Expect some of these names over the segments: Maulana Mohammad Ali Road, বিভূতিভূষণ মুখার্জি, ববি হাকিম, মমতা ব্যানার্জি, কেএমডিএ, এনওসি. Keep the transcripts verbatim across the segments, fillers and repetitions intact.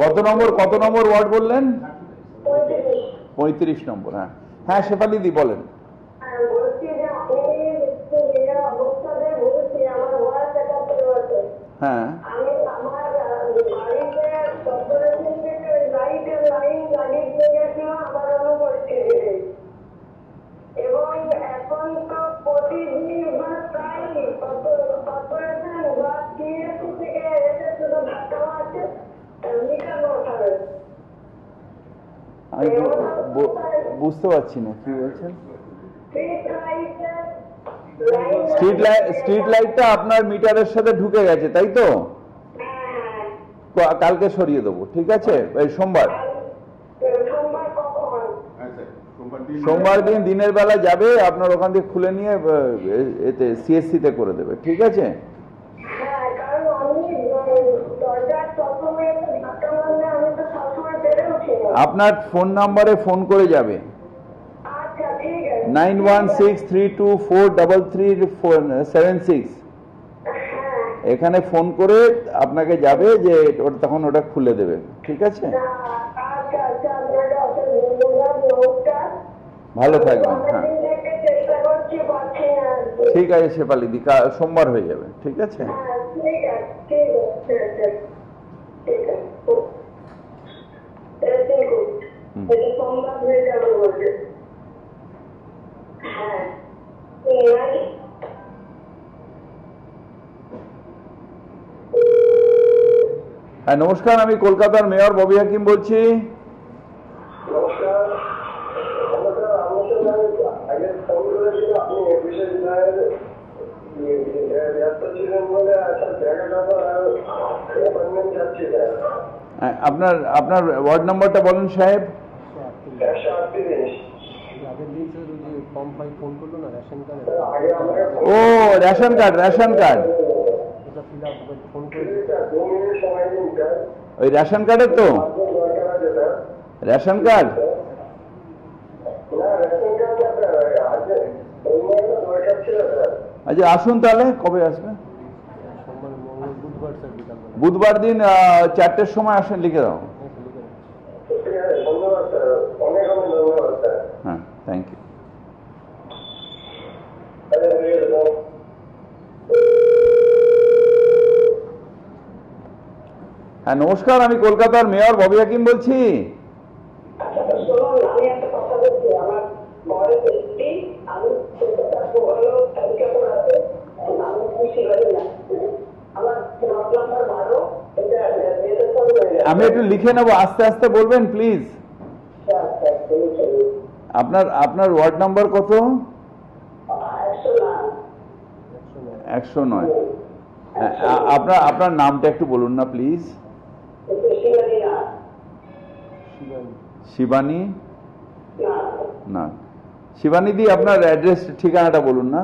কত নম্বর কত নম্বর ওয়ার্ড বললেন? পঁয়ত্রিশ নম্বর। হ্যাঁ হ্যাঁ শেফালি দি বলেন। হ্যাঁ আমি বুঝতে পারছি না কি বলছেন। স্ট্রিট লাইট স্ট্রিট লাইটটা আপনার মিটারের সাথে ঢুকে গেছে তাই তো? কালকে সরিয়ে দেবো, ঠিক আছে? এই সোমবার সোমবার দিন দিনের বেলা যাবে আপনার ওখান থেকে খুলে নিয়ে এতে সিএসসি তে করে দেবে, ঠিক আছে? আপনার ফোন নাম্বারে ফোন করে যাবে nine one six three two four double three seven six এখানে ফোন করে আপনাকে যাবে যে তখন ওটা খুলে দেবে, ঠিক আছে? ভালো থাকবেন। হ্যাঁ ঠিক আছে শেফালি দি, সোমবার হয়ে যাবে, ঠিক আছে? হ্যাঁ নমস্কার, আমি কলকাতার মেয়র ববি হাকিম বলছি। আপনার আপনার ওয়ার্ড নাম্বারটা বলুন সাহেব। ও রেশন কার্ড, রেশন কার্ড ওই রেশন কার্ডের তো রেশন কার্ড আচ্ছা আসুন তাহলে। কবে আসবে? বুধবার দিন চারটের সময় আসেন, লিখে দাও। হ্যাঁ থ্যাংক ইউ। হ্যাঁ নমস্কার, আমি কলকাতার মেয়র ববি হাকিম বলছি। আমি একটু লিখে নেবো, আস্তে আস্তে বলবেন প্লিজ। আপনার আপনার ওয়ার্ড নাম্বার কত? একশো নয়। আপনার আপনার নামটা একটু বলুন না প্লিজ। শিবানী না শিবানী দি আপনার অ্যাড্রেস ঠিকানাটা বলুন না।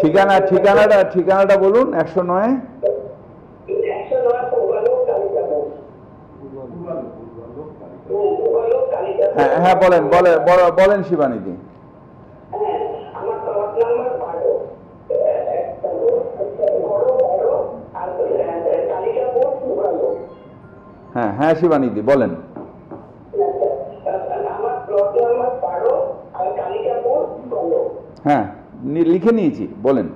ঠিকানা ঠিকানাটা ঠিকানাটা বলুন। একশো নয় হ্যাঁ হ্যাঁ বলেন বলেন শিবানী দি। হ্যাঁ হ্যাঁ শিবানী দি বলেন। হ্যাঁ লিখে নিয়েছি, বলেন।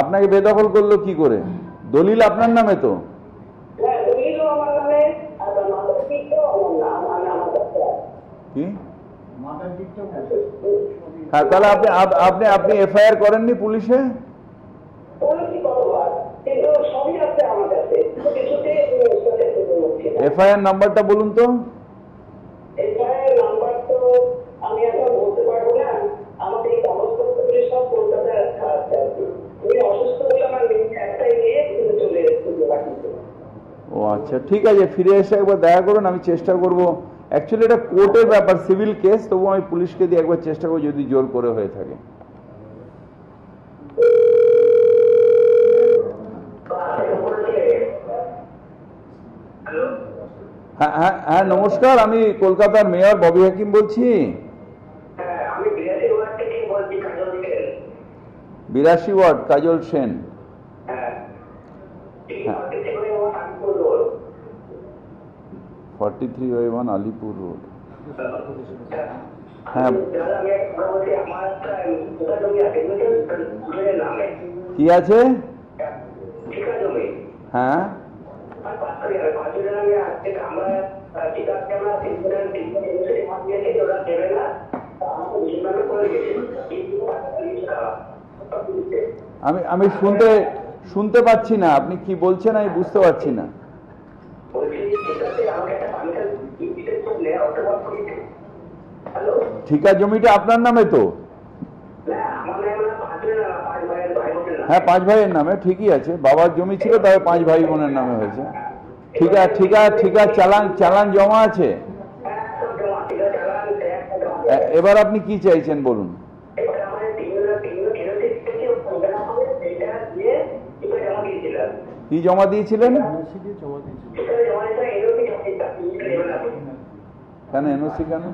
আপনাকে বেদখল করলো কি করে? দলিল আপনার নামে তো। হ্যাঁ তাহলে আপনি আপনি আপনি এফআইআর করেননি পুলিশে? এফআইআর নাম্বারটা বলুন তো। ও আচ্ছা ঠিক আছে, ফিরে এসে একবার দেখা করুন, আমি চেষ্টা করবো। অ্যাকচুয়ালি এটা কোর্টের ব্যাপার, সিভিল কেস, তবুও আমি পুলিশকে দিয়ে একবার চেষ্টা করবো যদি জোর করে হয়ে থাকে। हाँ नमस्कार कोलकातार मेयर बॉबी हाकिम बिराशी ward Kajal Sen forty three by one Alipur road हाँ कि आछे हाँ আমি আমি শুনতে শুনতে পাচ্ছি না আপনি কি বলছেন আমি বুঝতে পারছি না ঠিকা জমিটা আপনার নামে তো হ্যাঁ পাঁচ ভাইয়ের নামে ঠিকই আছে বাবার জমি ছিল তবে পাঁচ ভাই বোনের নামে হয়েছে ঠিক আছে ঠিক আছে ঠিক আছে চালান চালান জমা আছে এবার আপনি কি চাইছেন বলুন কি জমা দিয়েছিলেন কেন এনওসি কেন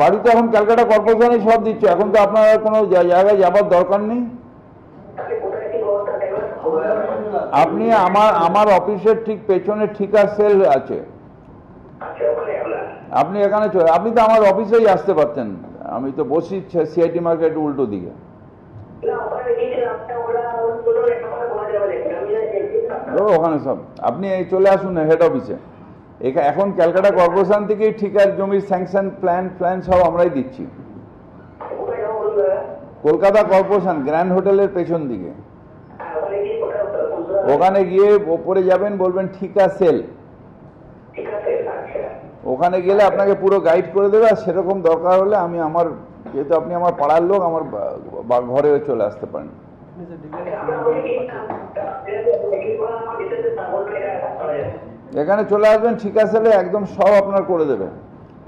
বাড়ি তো এখন কলকাতা কর্পোরেশনই সব দিচ্ছে এখন তো আপনার কোনো জায়গায় যাবার দরকার নেই আপনি আমার আমার অফিসের ঠিক পেছনে ঠিকা সেল আছে আপনি এখানে আপনি তো আমার অফিসেই আসতে পারতেন আমি তো বসি সিআইটি মার্কেট উল্টো দিকে ওখানে সব আপনি চলে আসুন হেড অফিসে এখন ক্যালকাটা কর্পোরেশন থেকে ঠিকার জমির স্যাংশন প্ল্যান প্ল্যান সব আমরাই দিচ্ছি কলকাতা কর্পোরেশন গ্র্যান্ড হোটেলের পেছন দিকে ওখানে গিয়ে ওপরে যাবেন বলবেন ঠিকা সেল ওখানে গেলে আপনাকে পুরো গাইড করে দেবে আর সেরকম দরকার হলে আমি আমার যেহেতু আপনি আমার পাড়ার লোক আমার ঘরে চলে আসতে পারেন এখানে চলে আসবেন ঠিকা সেলে একদম সব আপনার করে দেবে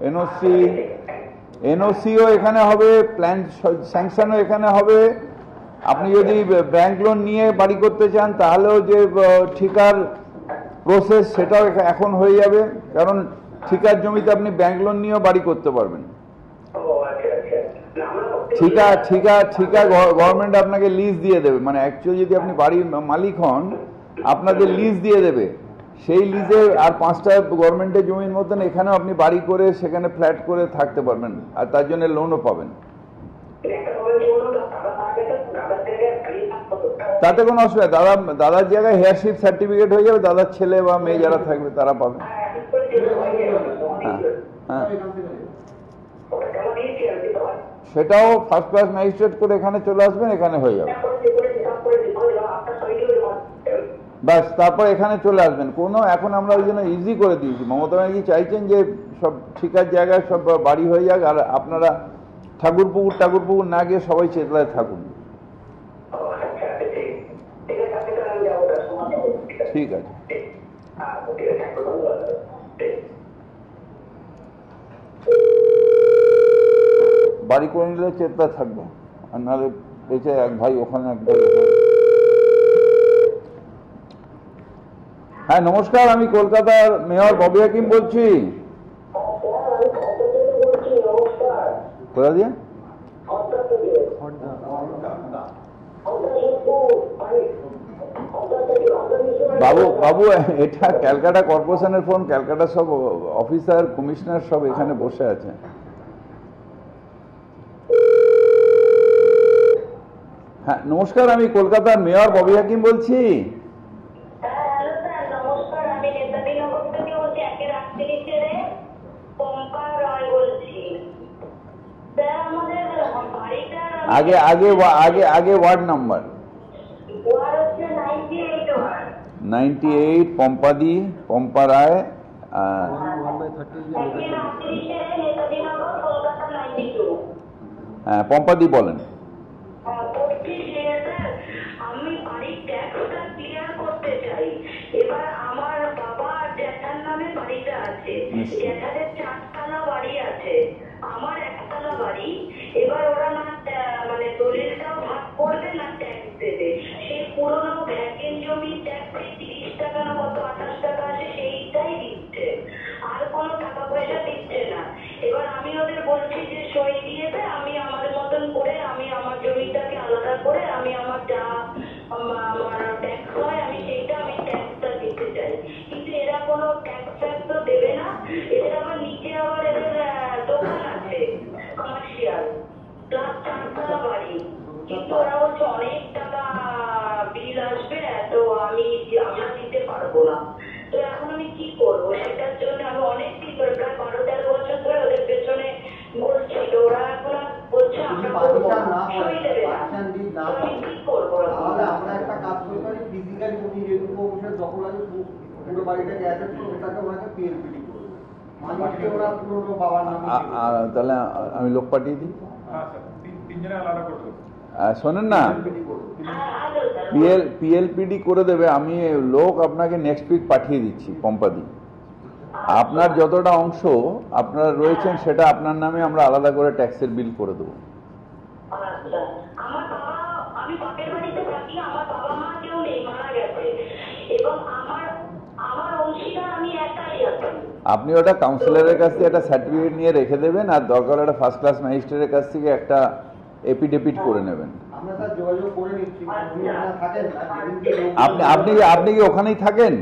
এনওসি এনওসিও এখানে হবে প্ল্যান স্যাংশনও এখানে হবে আপনি যদি ব্যাংক লোন নিয়ে বাড়ি করতে চান তাহলেও যে ঠিকার প্রসেস সেটাও এখন হয়ে যাবে কারণ ঠিকার জমিতে আপনি ব্যাংক লোন নিয়েও বাড়ি করতে পারবেন ঠিকা ঠিকা ঠিকা গভর্নমেন্ট আপনাকে লিজ দিয়ে দেবে মানে অ্যাকচুয়ালি যদি আপনি বাড়ির মালিক হন আপনাদের লিজ দিয়ে দেবে সেই লিজে আর পাঁচটা গভর্নমেন্টের জমির মতন এখানেও আপনি বাড়ি করে সেখানে ফ্ল্যাট করে থাকতে পারবেন আর তার জন্য লোনও পাবেন তাতে কোনো অসুবিধা দাদা দাদার জায়গায় হেয়ারশিপ সার্টিফিকেট হয়ে যাবে দাদার ছেলে বা মেয়ে যারা থাকবে তারা পাবে হ্যাঁ সেটাও ফার্স্ট ক্লাস ম্যাজিস্ট্রেট করে এখানে চলে আসবেন এখানে হয়ে যাবে ব্যাস তারপর এখানে চলে আসবেন কোনো এখন আমরা ওই জন্য ইজি করে দিয়েছি মমতা ব্যানার্জি চাইছেন যে সব ঠিকার জায়গায় সব বাড়ি হয়ে যাক আর আপনারা ঠাকুরপুকুর ঠাকুরপুকুর না গিয়ে সবাই চেতলায় থাকুন ঠিক আছে বাড়ি করে নিলে চেতলা থাকবে আর নাহলে বেঁচে এক ভাই ওখানে এক ভাই হ্যাঁ নমস্কার আমি কলকাতার মেয়র ববি হাকিম বলছি কোথা দিয়ে বাবু বাবু এটা ক্যালকাটা কর্পোরেশনের ফোন ক্যালকাটা সব অফিসার কমিশনার সব এখানে বসে আছে হ্যাঁ নমস্কার আমি কলকাতার মেয়র ববি হাকিম বলছি आगे आगे आगे आगे वार्ड नंबर नाइनटी एट पम्पादी पम्पा राय हाँ पम्पादी बोलें পুরোনো ভ্যাকেন্ট জমি ট্যাক্স তিরিশ টাকা না কত আঠাশ টাকা লোক পাঠিয়ে দিই শোনেন না পিএলপিডি করে দেবে। আমি লোক আপনাকে নেক্সট উইক পাঠিয়ে দিচ্ছি। পম্পাদি আপনার যতটা অংশ আপনারা রয়েছেন সেটা আপনার নামে আমরা আলাদা করে ট্যাক্সের বিল করে দেবো। আপনি ওটা কাউন্সিলরের কাছ থেকে একটা সার্টিফিকেট নিয়ে রেখে দেবেন আর দরকার একটা ফার্স্ট ক্লাস ম্যাজিস্ট্রেটের কাছ থেকে একটা এপিডেভিট করে নেবেন। আপনি আপনি আপনি কি ওখানেই থাকেন?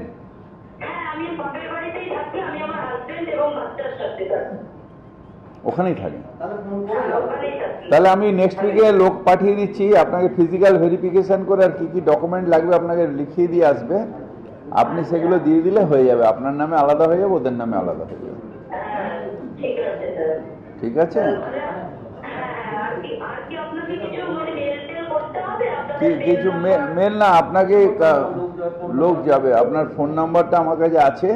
ওখানেই থাকেন তাহলে আমি নেক্সট উইকে লোক পাঠিয়ে দিচ্ছি আপনাকে ফিজিক্যাল ভেরিফিকেশন করে আর কি কি ডকুমেন্ট লাগবে আপনাকে লিখিয়ে দিয়ে আসবে। আপনি সেগুলো দিয়ে দিলে হয়ে যাবে। আপনার নামে আলাদা হয়ে যাবে, ওদের নামে আলাদা হয়ে যাবে। ঠিক আছে? কিছু মেল না আপনাকে লোক যাবে। আপনার ফোন নাম্বারটা আমার কাছে আছে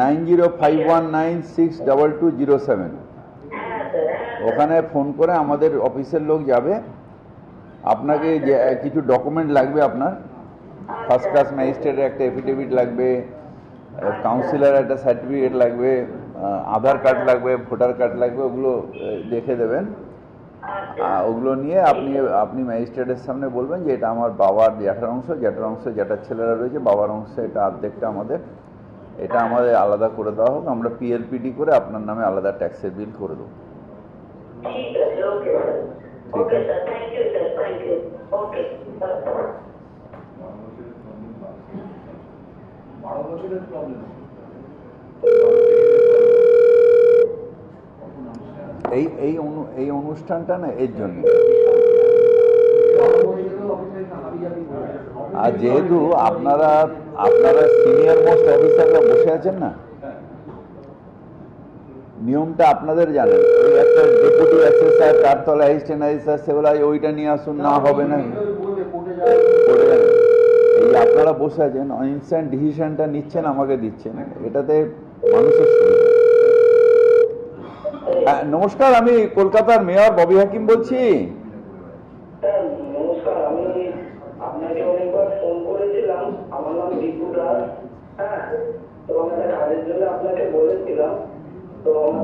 nine zero five one nine six double two zero seven. ওখানে ফোন করে আমাদের অফিসের লোক যাবে। আপনাকে কিছু ডকুমেন্ট লাগবে আপনার ফার্স্ট ক্লাস ম্যাজিস্ট্রেটের একটা এফিডেভিট লাগবে, কাউন্সিলার একটা সার্টিফিকেট লাগবে, আধার কার্ড লাগবে, ভোটার কার্ড লাগবে, ওগুলো দেখে দেবেন। ওগুলো নিয়ে আপনি আপনি ম্যাজিস্ট্রেটের সামনে বলবেন যে এটা আমার বাবার জ্যাঠার অংশ, জ্যাঠার অংশ জ্যাঠার ছেলেরা রয়েছে, বাবার অংশ এটা অর্ধেকটা আমাদের, এটা আমাদের আলাদা করে দেওয়া হোক, আমরা পিএলপিডি করে আপনার নামে আলাদা ট্যাক্সের বিল করে দেবো। ঠিক আছে? এই এই এই অনুষ্ঠানটা না এর জন্য, আর যেহেতু আপনারা আপনারা সিনিয়র মোস্ট অফিসাররা বসে আছেন না, নিয়মটা আপনাদের জানেন। ওই একটা ডেপুটি অ্যাসেসার, তার তলা অ্যাসিস্ট্যান্ট অ্যাসেসার, সেগুলো ওইটা নিয়ে আসুন, না হবে না আপনারা বসে আছেন, ইনস্ট্যান্ট ডিসিশনটা নিচ্ছেন, আমাকে দিচ্ছেন, এটাতে মানুষের সুবিধা। নমস্কার, আমি কলকাতার মেয়র ববি হাকিম বলছি।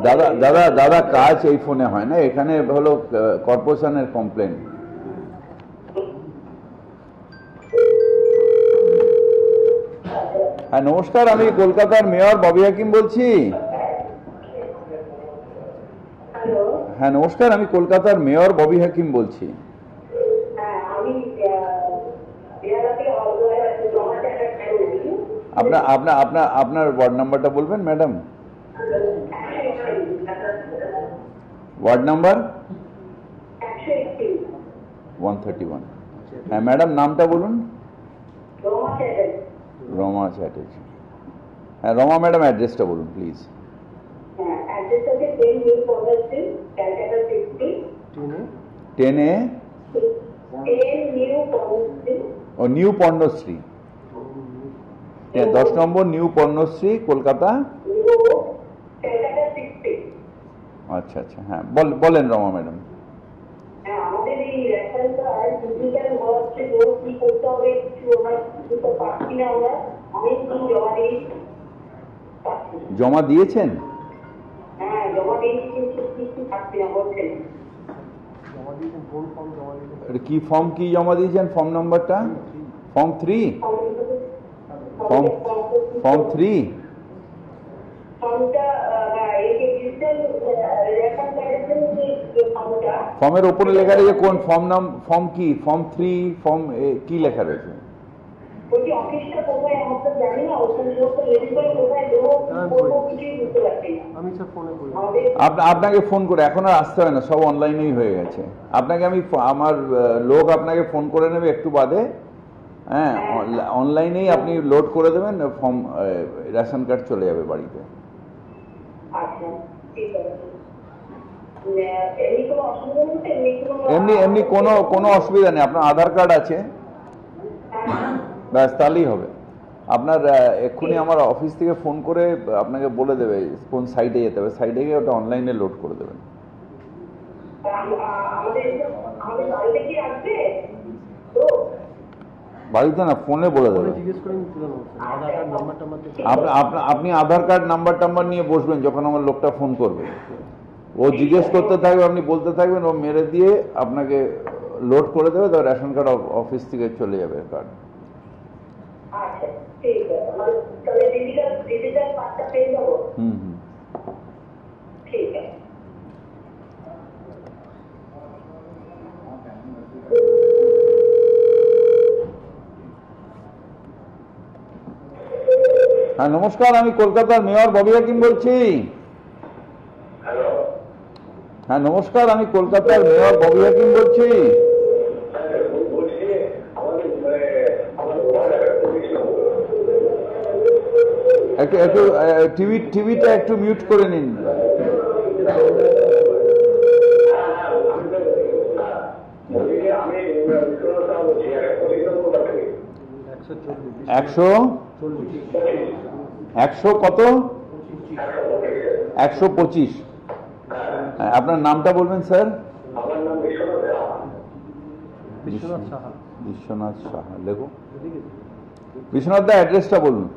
দাদা দাদা দাদা কাজ এই ফোনে হয় না, এখানে হলো কর্পোরেশনের কমপ্লেন। হ্যাঁ নমস্কার, আমি কলকাতার মেয়র ববি হাকিম বলছি। হ্যাঁ নমস্কার, আমি কলকাতার মেয়র ববি হাকিম বলছি। আপনার আপনার আপনার আপনার ওয়ার্ড নাম্বারটা বলবেন madam? Ward number one thirty one. হ্যাঁ ম্যাডাম, নামটা বলুন। রমা চ্যাটার্জি। হ্যাঁ রমা ম্যাডাম, অ্যাড্রেসটা বলুন প্লিজ। টেন এ ও নিউ পর্ণশ্রী, দশ নম্বর নিউ পর্ণশ্রী, কলকাতা। আচ্ছা আচ্ছা, হ্যাঁ বলেন রমা ম্যাডাম। জমা দিয়েছেন? কি ফর্ম কি জমা দিয়েছেন? ফর্ম নাম্বারটা ফর্ম থ্রি ফর্ম থ্রি ফর্মের উপরে লেখা রয়েছে কোন ফর্ম নাম, ফর্ম কি, ফর্ম থ্রি, ফর্ম কি লেখা রয়েছে? আপনাকে ফোন করে এখন আর আসতে হয় না, সব অনলাইনেই হয়ে গেছে। আপনাকে আমি আমার লোক আপনাকে ফোন করে নেবে একটু বাদে, হ্যাঁ অনলাইনেই আপনি লোড করে দেবেন ফর্ম, রেশন কার্ড চলে যাবে বাড়িতে। আচ্ছা ঠিক আছে, এমনি এমনি কোনো কোনো অসুবিধা নেই, আপনার আধার কার্ড আছে ব্যাস তাহলেই হবে। আপনার এক্ষুনি আমার অফিস থেকে ফোন করে আপনাকে বলে দেবে কোন সাইটে যেতে হবে, সাইটে গিয়ে ওটা অনলাইনে লোড করে দেবেন। বাড়িতে না ফোনে বলে দেবে। আপনি আধার কার্ড নাম্বার টাম্বার নিয়ে বসবেন, যখন আমার লোকটা ফোন করবে ও জিজ্ঞেস করতে থাকবে, আপনি বলতে থাকবেন, ও মেরে দিয়ে আপনাকে লোড করে দেবে, তো রেশন কার্ড অফিস থেকে চলে যাবে কার্ড। আচ্ছা ঠিক আছে, মানে তাহলে ডিজিটাল ডিজিটাল পাসটা পেয়ে যাব। হুম হুম ঠিক আছে, হ্যাঁ নমস্কার, আমি কলকাতার মেয়র ববি হাকিম বলছি। হ্যাঁ নমস্কার, আমি কলকাতার মেয়র ববি হাকিম বলছি। একটু একটু টিভি টিভিটা একটু মিউট করে নিন। একশো একশো কত একশো পঁচিশ। আপনার নামটা বলবেন স্যার? আমার নাম বিশ্বনাথ সাহা। বিশ্বনাথ সাহা বিশ্বনাথ সাহা লেখো। বিশ্বনাথ দা অ্যাড্রেসটা বলুন।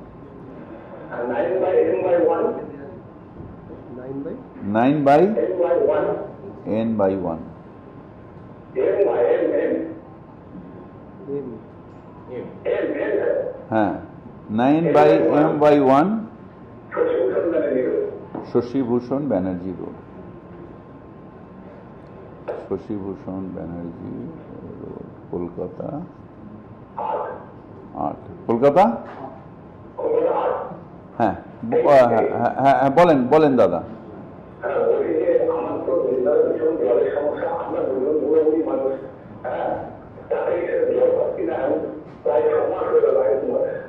nine by n by one হ্যাঁ nine by m by one Shashibhushan Banerjee road. Shashibhushan Banerjee road Kolkata আট। কলকাতা হ্যাঁ হ্যাঁ বলেন বলেন দাদা।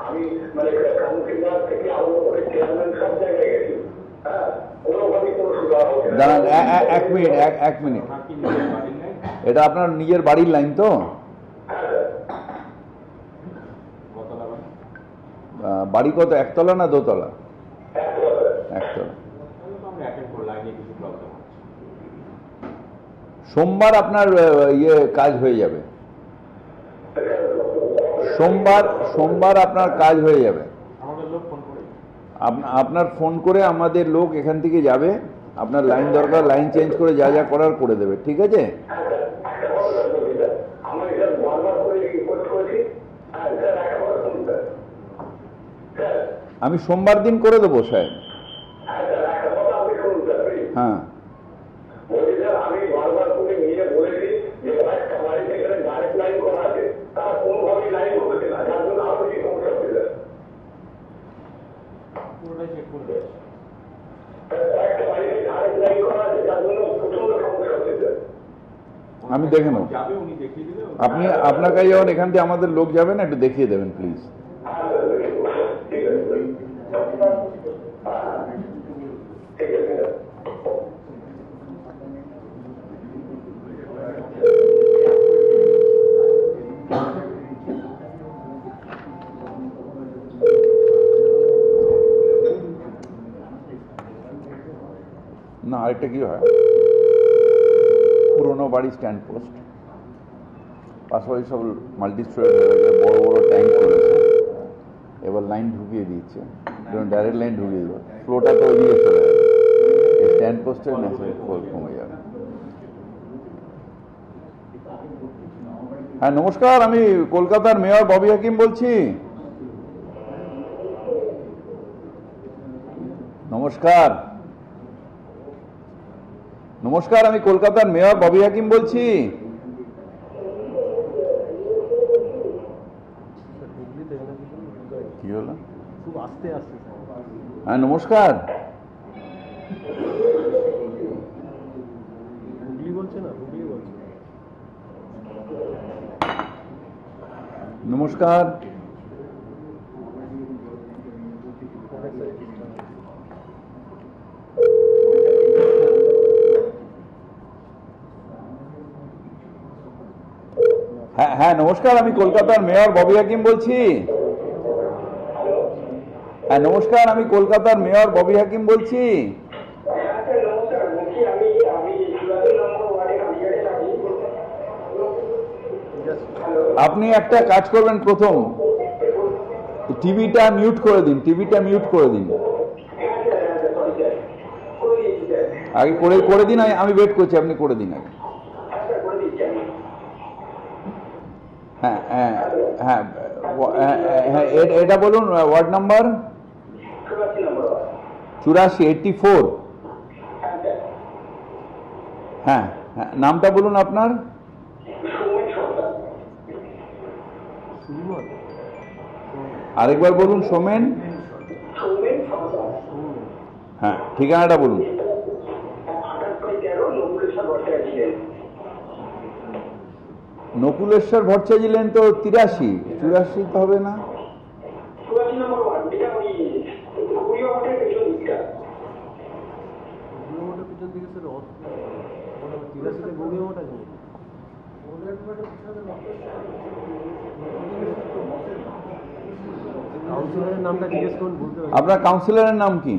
আমি মানে এক মিনিট এক মিনিট, এটা আপনার নিজের বাড়ির লাইন তো? বাড়ি কত, একতলা না দোতলা? একতলা। সোমবার আপনার ইয়ে কাজ হয়ে যাবে, সোমবার সোমবার আপনার কাজ হয়ে যাবে। আপনার ফোন করে আমাদের লোক এখান থেকে যাবে, আপনার লাইন দরকার লাইন চেঞ্জ করে যা যা করার করে দেবে, ঠিক আছে? আমি সোমবার দিন করে দেবো স্যার। হ্যাঁ আমি দেখে নেব, আপনি আপনার কাছে যখন এখান থেকে আমাদের লোক যাবেন একটু দেখিয়ে দেবেন প্লিজ। না আরেকটা কি হয়, পুরোনো বাড়ি স্ট্যান্ড পোস্ট, পাশাপাশি সব মাল্টি স্টোরি বড় বড় ট্যাঙ্ক করেছে, এবার লাইন ঢুকিয়ে দিচ্ছে, ডাইরেক্ট লাইন ঢুকিয়ে দেবে, ফ্লোটা তো এগিয়ে চলে যাবে, এই স্ট্যান্ড পোস্টের কমে যাবে। হ্যাঁ নমস্কার, আমি কলকাতার মেয়র ববি হাকিম বলছি। নমস্কার নমস্কার, আমি কলকাতার মেয়র ববি হাকিম বলছি। হ্যাঁ নমস্কার। হুগলি বলছেন না হুগলি বলছেন। নমস্কার। হ্যাঁ হ্যাঁ নমস্কার, আমি কলকাতার মেয়র ববি হাকিম বলছি। হ্যাঁ নমস্কার, আমি কলকাতার মেয়র ববি হাকিম বলছি। আপনি একটা কাজ করবেন, প্রথম টিভিটা মিউট করে দিন, টিভিটা মিউট করে দিন আগে, করে করে দিন, আমি ওয়েট করছি, আপনি করে দিন আগে। হ্যাঁ হ্যাঁ হ্যাঁ হ্যাঁ এটা বলুন, ওয়ার্ড নাম্বার চুরাশি, এইটটি ফোর। হ্যাঁ হ্যাঁ নামটা বলুন আপনার। আরেকবার বলুন, সোমেন। হ্যাঁ ঠিকানাটা বলুন। নকুলেশ্বর ভট্টাচার্য লেন তো তিরাশি, চুরাশি তো হবে না। আপনার কাউন্সিলরের নাম কি?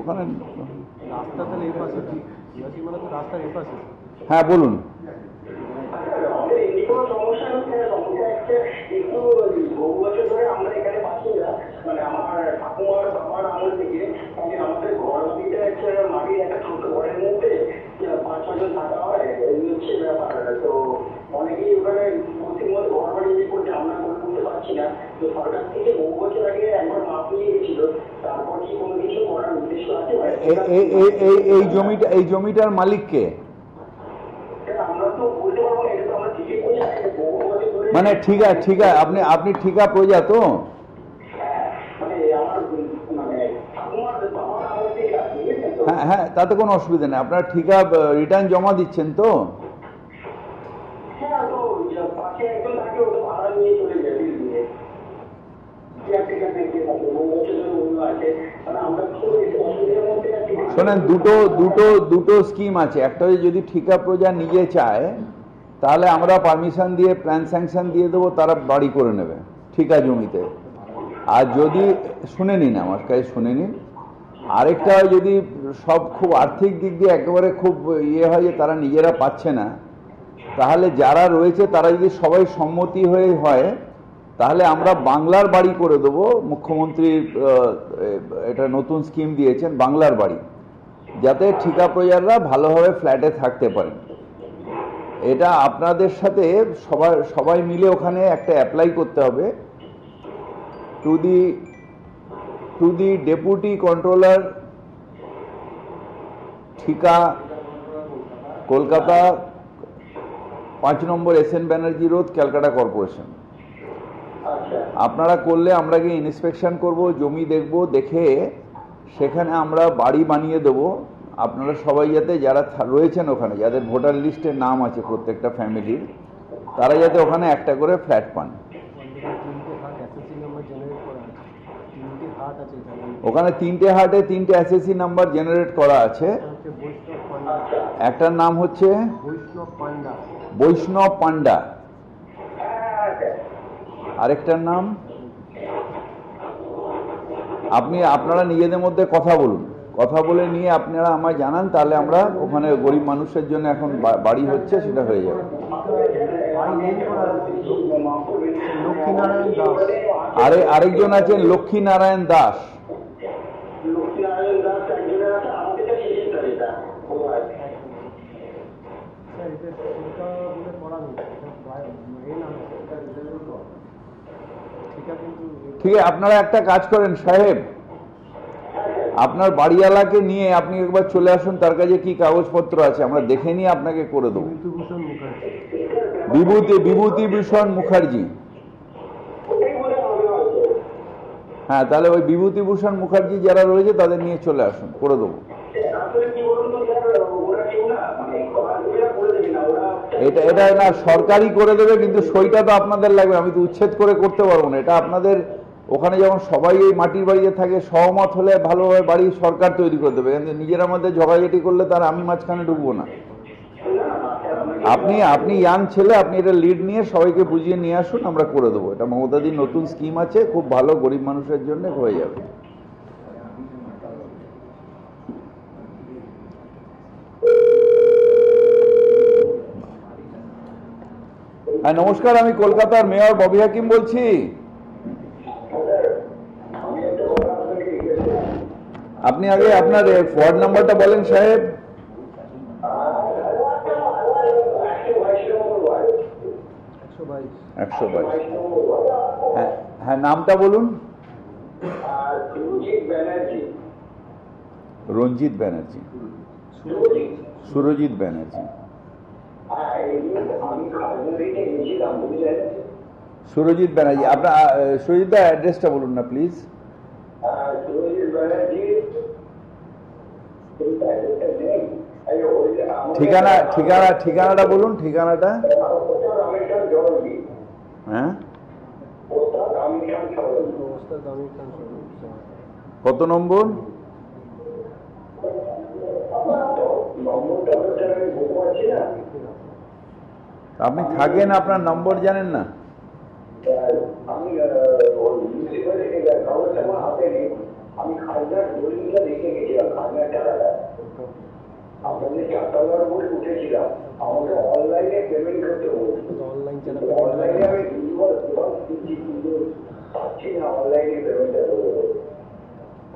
ওখানে হ্যাঁ বলুন। এই জমিটা, এই জমিটার মালিককে মানে ঠিকা ঠিকা আপনি আপনি ঠিকা প্রজা তো? হ্যাঁ হ্যাঁ তাতে কোনো অসুবিধা নেই, আপনার ঠিকা রিটার্ন জমা দিচ্ছেন তো? শোনেন, দুটো দুটো দুটো স্কিম আছে। একটা হচ্ছে যদি ঠিকা প্রজা নিজে চায় তাহলে আমরা পারমিশন দিয়ে প্ল্যান স্যাংশন দিয়ে দেবো, তারা বাড়ি করে নেবে ঠিকা জমিতে। আর যদি শুনে নিন, আমার কাছে শুনে নিন, আরেকটা যদি সব খুব আর্থিক দিক দিয়ে একেবারে খুব ইয়ে হয় যে তারা নিজেরা পাচ্ছে না, তাহলে যারা রয়েছে তারা যদি সবাই সম্মতি হয়ে হয় তাহলে আমরা বাংলার বাড়ি করে দেবো। মুখ্যমন্ত্রী এটা নতুন স্কিম দিয়েছেন, বাংলার বাড়ি, যাতে ঠিকা প্রজারা ভালোভাবে ফ্ল্যাটে থাকতে পারেন। এটা আপনাদের সাথে সবাই সবাই মিলে ওখানে একটা অ্যাপ্লাই করতে হবে to the to the deputy controller ঠিকা কলকাতা, পাঁচ নম্বর S N Banerjee road, Calcutta corporation. আপনারা করলে আমরা গিয়ে ইন্সপেকশন করব, জমি দেখব, দেখে সেখানে আমরা বাড়ি বানিয়ে দেব। আপনারা সবাই যাতে, যারা রয়েছেন ওখানে, যাদের ভোটার লিস্টে নাম আছে প্রত্যেকটা ফ্যামিলির, তারা যাতে ওখানে একটা করে ফ্ল্যাট পান। ওখানে তিনটে হাটে তিনটে এসএসসি নাম্বার জেনারেট করা আছে। একটার নাম হচ্ছে বৈষ্ণব পান্ডা, আরেকটার নাম, আপনি আপনারা নিজেদের মধ্যে কথা বলুন, কথা বলে নিয়ে আপনারা আমায় জানান, তাহলে আমরা ওখানে গরিব মানুষের জন্য এখন বাড়ি হচ্ছে সেটা হয়ে যাবে। আরে আরেকজন আছেন লক্ষ্মীনারায়ণ দাস, ঠিক আছে? আপনারা একটা কাজ করেন সাহেব, আপনার বাড়িওয়ালাকে নিয়ে আপনি একবার চলে আসুন, তার কাছে কি কাগজপত্র আছে আমরা দেখে নিয়ে আপনাকে করে দেবো। বিভূতি বিভূতিভূষণ মুখার্জি, हाँ ताले वही विभूति भूषण मुखर्जी जरा रोज़े तादें निये चले आसन कोड़ा दो। এটা এটা না সরকারি করে দেবে কিন্তু সেটা তো আপনাদের লাগবে, আমি তো উচ্ছেদ করে করতে পারবো না। এটা আপনাদের ওখানে যখন সবাই এই মাটির বাড়িতে থাকে সহমত হলে ভালোভাবে বাড়ি সরকার তৈরি করে দেবে, কিন্তু নিজেরা মধ্যে ঝগড়াঝাটি করলে তার আমি মাঝখানে ঢুকবো না। আপনি আপনি ইয়াং ছেলে, আপনি এটা লিড নিয়ে সবাইকে বুঝিয়ে নিয়ে আসুন, আমরা করে দেবো। এটা মমতাদির নতুন স্কিম আছে, খুব ভালো, গরিব মানুষের জন্য হয়ে যাবে। হ্যাঁ নমস্কার, আমি কলকাতার মেয়র ববি হাকিম বলছি। আপনি আগে আপনার ওয়ার্ড নাম্বারটা বলেন সাহেব। একশো বাইশ। হ্যাঁ হ্যাঁ নামটা বলুন। রঞ্জিত ব্যানার্জি। সুরজিৎ ব্যানার্জি। সুরজিৎ ব্যানার্জি আপনার সুরজিৎ দা অ্যাড্রেসটা বলুন না প্লিজ। ঠিকানা ঠিকানা ঠিকানাটা বলুন, ঠিকানাটা। হ্যাঁ কত নম্বর? আপনি থাকেন, আপনার নম্বর জানেন না?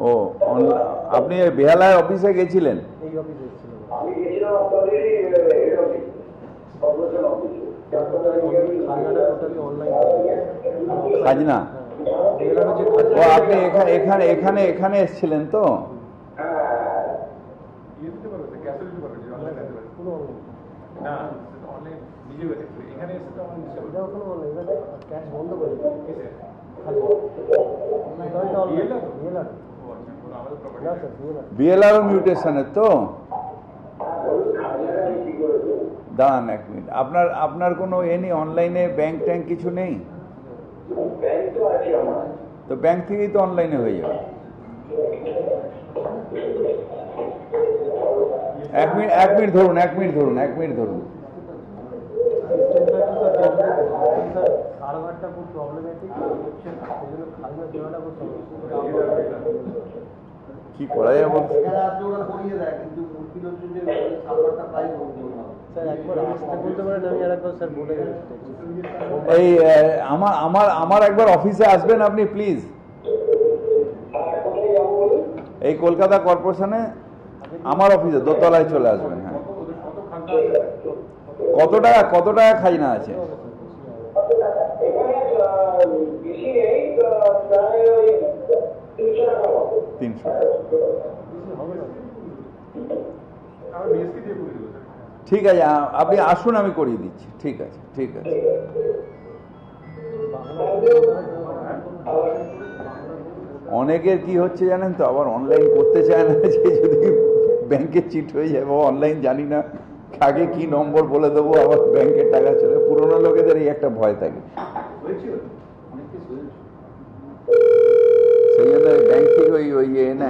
ও আপনি বেহালায় অফিসে গেছিলেন? খাজনা ও আপনি এখানে এখানে এখানে এসেছিলেন তো? বিএলআর মিউটেশনের তো দান। এক মিনিট, আপনার আপনার কোনো এনি অনলাইনে ব্যাংক ট্যাঙ্ক কিছু নেই তো? ব্যাংক থেকেই তো অনলাইনে হয়ে যাবে। এক মিনিট এক মিনিট ধরুন এক মিনিট ধরুন এক মিনিট ধরুন কি করা যায় বলতে এই আমার আমার আমার একবার অফিসে আসবেন আপনি প্লিজ, এই কলকাতা কর্পোরেশনে আমার অফিসে দোতলায় চলে আসবেন। হ্যাঁ কত টাকা কত টাকা খাজনা আছে? তিনশো। ঠিক আছে আপনি আসুন, আমি করিয়ে দিচ্ছি। ঠিক আছে ঠিক আছে অনেকের কি হচ্ছে জানেন তো, আবার অনলাইন করতে চায় না, যে যদি ব্যাংকে চিট হয়ে যায়। বাবা অনলাইন জানি না আগে কি নম্বর বলে দেবো, আবার ব্যাংকের টাকা চলে। পুরোনো লোকেদের এই একটা ভয় থাকে, সেই জন্য ব্যাংক থেকে ওই ওই ইয়ে না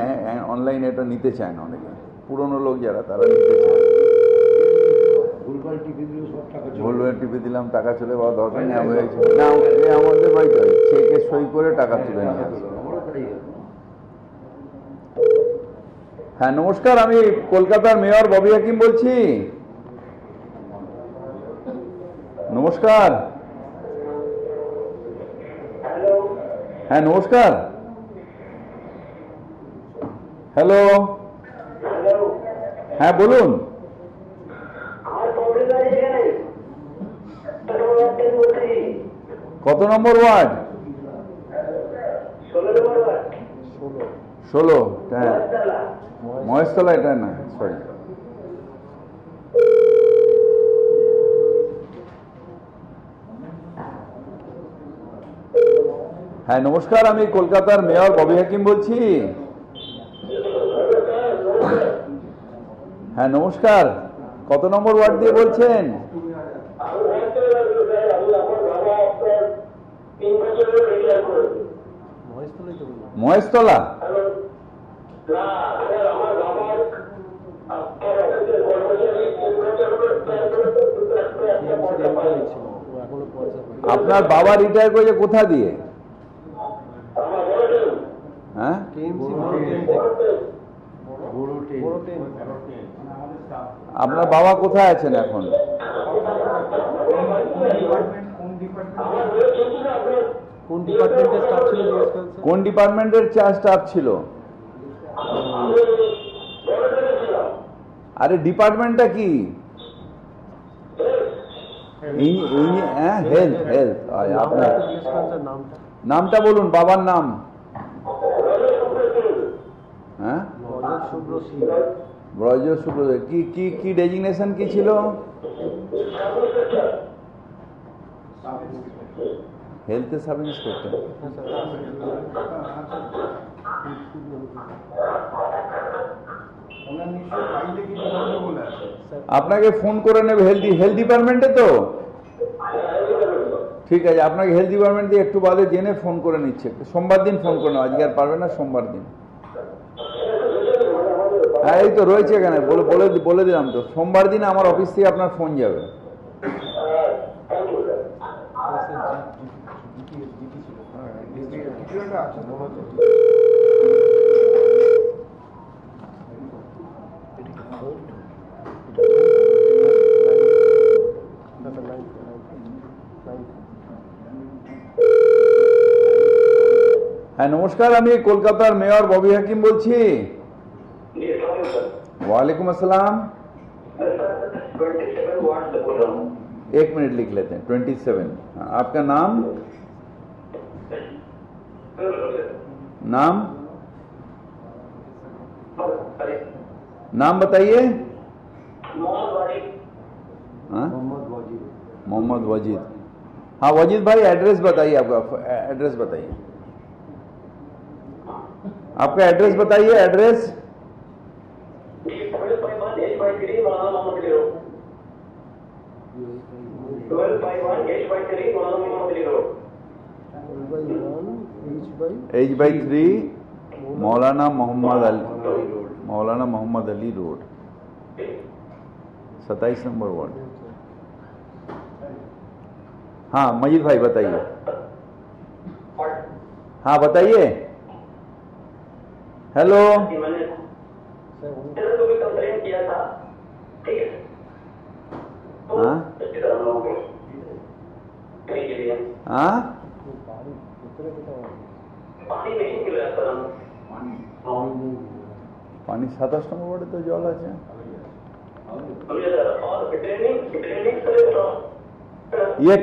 অনলাইন এটা নিতে চায় না অনেকে, পুরোনো লোক যারা তারা নিতে চায়। ভুলভাল টিপে দিলাম টাকা চলে, বাবা দরকার নেই আমাদের বাড়িতে চেকে সই করে টাকা তুলে নিয়ে আসবে। হ্যাঁ নমস্কার, আমি কলকাতার মেয়র ববি হাকিম বলছি। নমস্কার। হ্যাঁ নমস্কার। হ্যালো হ্যাঁ বলুন। কত নম্বর ওয়ার্ড? ষোলো। হ্যাঁ মহেশতলা, এটা না সরি। হ্যাঁ নমস্কার আমি কলকাতার মেয়র ববি হাকিম বলছি হ্যাঁ নমস্কার কত নম্বর ওয়ার্ড দিয়ে বলছেন মহেশতলা আপনার বাবা রিটায়ার করে কোথা দিয়ে হ্যাঁ আপনার বাবা কোথায় আছেন এখন কোন ডিপার্টমেন্টের স্টাফ ছিল আরে ডিপার্টমেন্টটা কি হেলথ হেলথ আপনার নামটা বলুন বাবার নাম হ্যাঁ ব্রজ শুভ্র কি কি কি ডেজিগনেশন কি ছিল हेल्थ सब इंस्पेक्टर आपके फोन कर हेल्थ हेल्थ डिपार्टमेंटे तो ठीक है आपके हेल्थ डिपार्टमेंट दिए एकटू बादे जेने फोन कर सोमवार दिन फोन करना आज के पारबेन ना सोमवार दिन हाँ तो रही है दिलाम तो सोमवार दिन आमार अफिस थेके आपनार फोन जाबे হ্যাঁ নমস্কার আমি কলকাতার মেয়র ববি হাকিম বলছি वालेकुम अस्सलाम एक मिनट लिख लेते हैं सत्ताईस आपका नाम नाम नाम बताइए मोहम्मद वजीद हाँ वजीद भाई एड्रेस बताइए आपका एड्रेस बताइए आपका एड्रेस बताइए address H by three Maulana Mohammad Ali Maulana Mohammad Ali road सत्ताईस नंबर वार्ड हाँ मजीद भाई बताइए हाँ बताइए हेलो हाँ हाँ पानी नहीं मिल रहा था पानी पानी सत्ताईस नंबर वार्ड तो जल আছে ये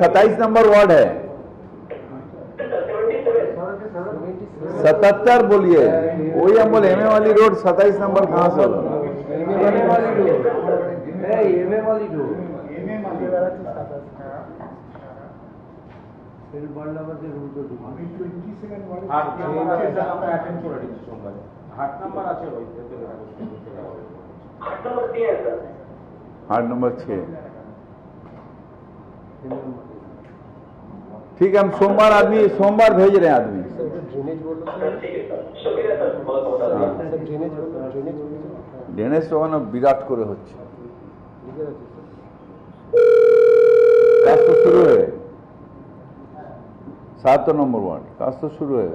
सत्ताईस नंबर वार्ड है सतहत्तर बोलिए वही हम बोले एम ए वाली रोड सत्ताईस नंबर कहाँ से ठीक है हम सोमवार आदमी सोमवार भेज रहे हैं आदमी ड्रेनेज तो बिराट करे काज तो शुरू है सात नम्बर वार्ड काज तो शुरू है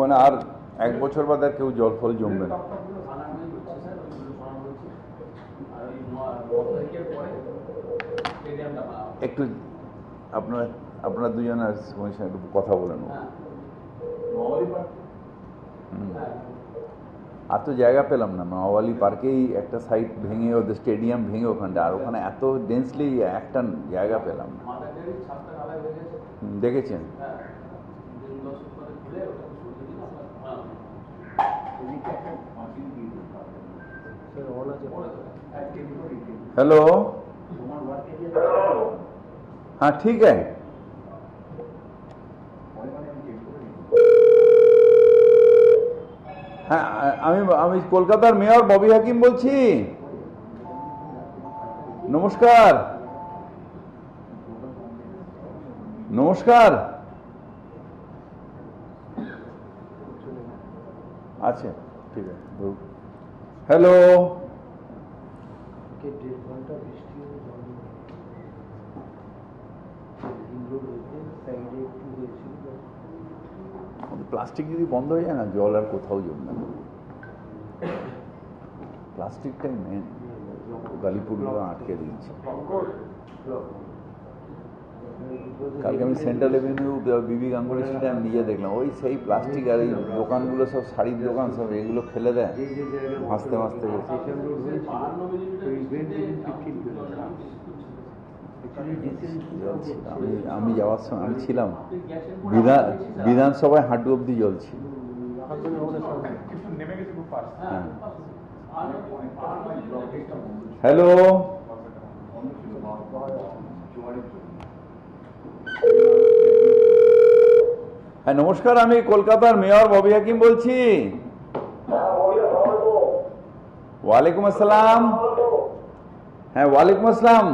ओने आर एक बछर बाद केउ जल फल जमबे ना একটু আপনারা আপনারা দুজন আর সমস্যা একটু কথা বলেন আর তো জায়গা পেলাম না মাওয়ালি পার্কেই একটা সাইট ভেঙে ওদের স্টেডিয়াম ভেঙে ওখানটা আর ওখানে এত ডেন্সলি একটা জায়গা পেলাম না দেখেছেন হ্যালো हाँ ठीक है হ্যাঁ আমি আমি কলকাতার মেয়র ববি হাকিম বলছি। নমস্কার নমস্কার। আচ্ছা ঠিক আছে। হ্যালো প্লাস্টিক যদি বন্ধ হয়ে যায় না জল আর কোথাও জমবে না। প্লাস্টিকটাই মেন গালিপুরগুলো আটকে দিয়েছে। কালকে আমি সেন্ট্রাল এভিনিউ বিবি গাঙ্গুলি স্ট্রিটে আমি নিজে দেখলাম ওই সেই প্লাস্টিক আর এই দোকানগুলো সব শাড়ির দোকান সব এগুলো ফেলে দেয় হাসতে হাসতে। আমি যাওয়ার সময় আমি ছিলাম বিধান বিধানসভায় হাঁটু অব্দি জল ছিল। হ্যালো হ্যাঁ নমস্কার, আমি কলকাতার মেয়র ববি হাকিম বলছি। ওয়ালাইকুম আসসালাম। হ্যাঁ ওয়ালাইকুম আসসালাম।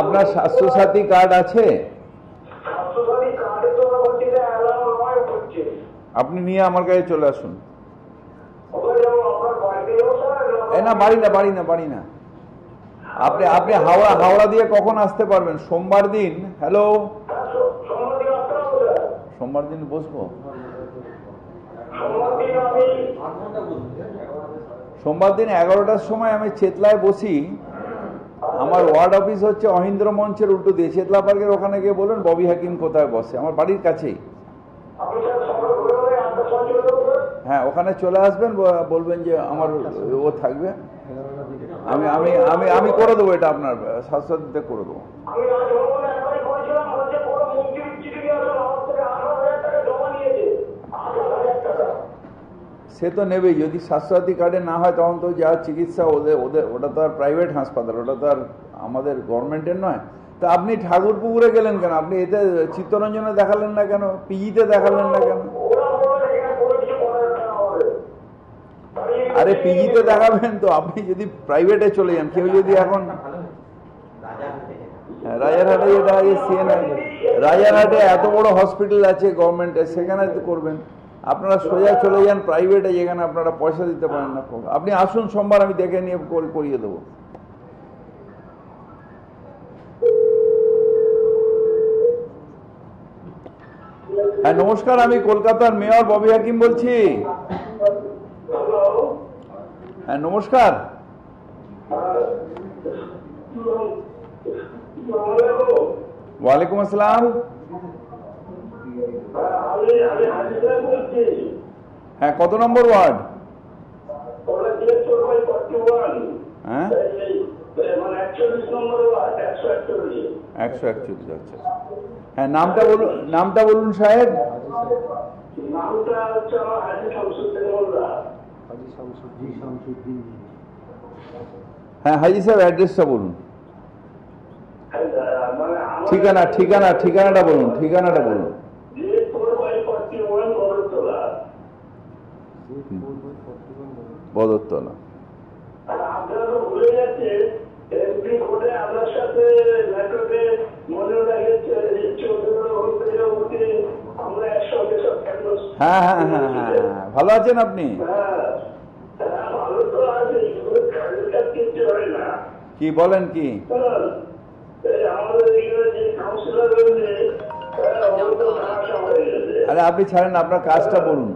আপনার স্বাস্থ্য সাথী কার্ড আছে? আপনি নিয়ে আমার কাছে চলে আসুন। না বাড়ি না বাড়ি না বাড়ি না। আপনি আপনি হাওড়া হাওড়া দিয়ে কখন আসতে পারবেন? সোমবার দিন। হ্যালো সোমবার দিন বসবো। সোমবার দিন এগারোটার সময় আমি চেতলায় বসি। আমার ওয়ার্ড অফিস হচ্ছে অহিন্দ্র মঞ্চের উল্টো দিয়ে চেতলা পার্কের ওখানে গিয়ে বলুন ববি হাকিম কোথায় বসে, আমার বাড়ির কাছেই। হ্যাঁ ওখানে চলে আসবেন, বলবেন যে আমার ও থাকবে। আমি আমি আমি আমি করে দেবো এটা, আপনার স্বাস্থ্য দিতে করে দেবো। সে তো নেবেই, যদি স্বাস্থ্যসাথী কার্ডে না হয় তখন তো যা চিকিৎসা ওদের ওদের ওটা তো আর প্রাইভেট হাসপাতাল, ওটা তো আর আমাদের গভর্নমেন্টের নয়। তা আপনি ঠাকুরপুকুরে গেলেন কেন? আপনি এতে চিত্তরঞ্জনে দেখালেন না কেন? পিজিতে দেখালেন না কেন? আরে পিজিতে দেখাবেন তো, আপনি যদি প্রাইভেটে চলে যান। কেউ যদি এখন রাজারহাটে যেটা আছে সিএনআই, রাজারহাটে এত বড় হসপিটাল আছে গভর্নমেন্টের, সেখানে করবেন। আপনারা সোজা চলে যান প্রাইভেটে, যেখানে আপনারা পয়সা দিতে পারেন না। আপনি আসুন সোমবার, আমি দেখে নিয়ে করিয়ে দেবো। হ্যাঁ নমস্কার, আমি কলকাতার মেয়র ববি হাকিম বলছি। হ্যাঁ নমস্কার। ওয়ালাইকুম আসসালাম। হ্যাঁ কত নম্বর ওয়ার্ড? হ্যাঁ একশো একচল্লিশ। আচ্ছা হ্যাঁ নামটা বলুন, নামটা বলুন সাহেব। হ্যাঁ হাজি সাহেব অ্যাড্রেসটা বলুন, ঠিকানা ঠিকানা ঠিকানাটা বলুন, ঠিকানাটা বলুন। বদরতলা। হ্যাঁ হ্যাঁ হ্যাঁ হ্যাঁ ভালো আছেন আপনি? কি বলেন কি? আরে আপনি ছাড়েন, আপনার কাজটা বলুন।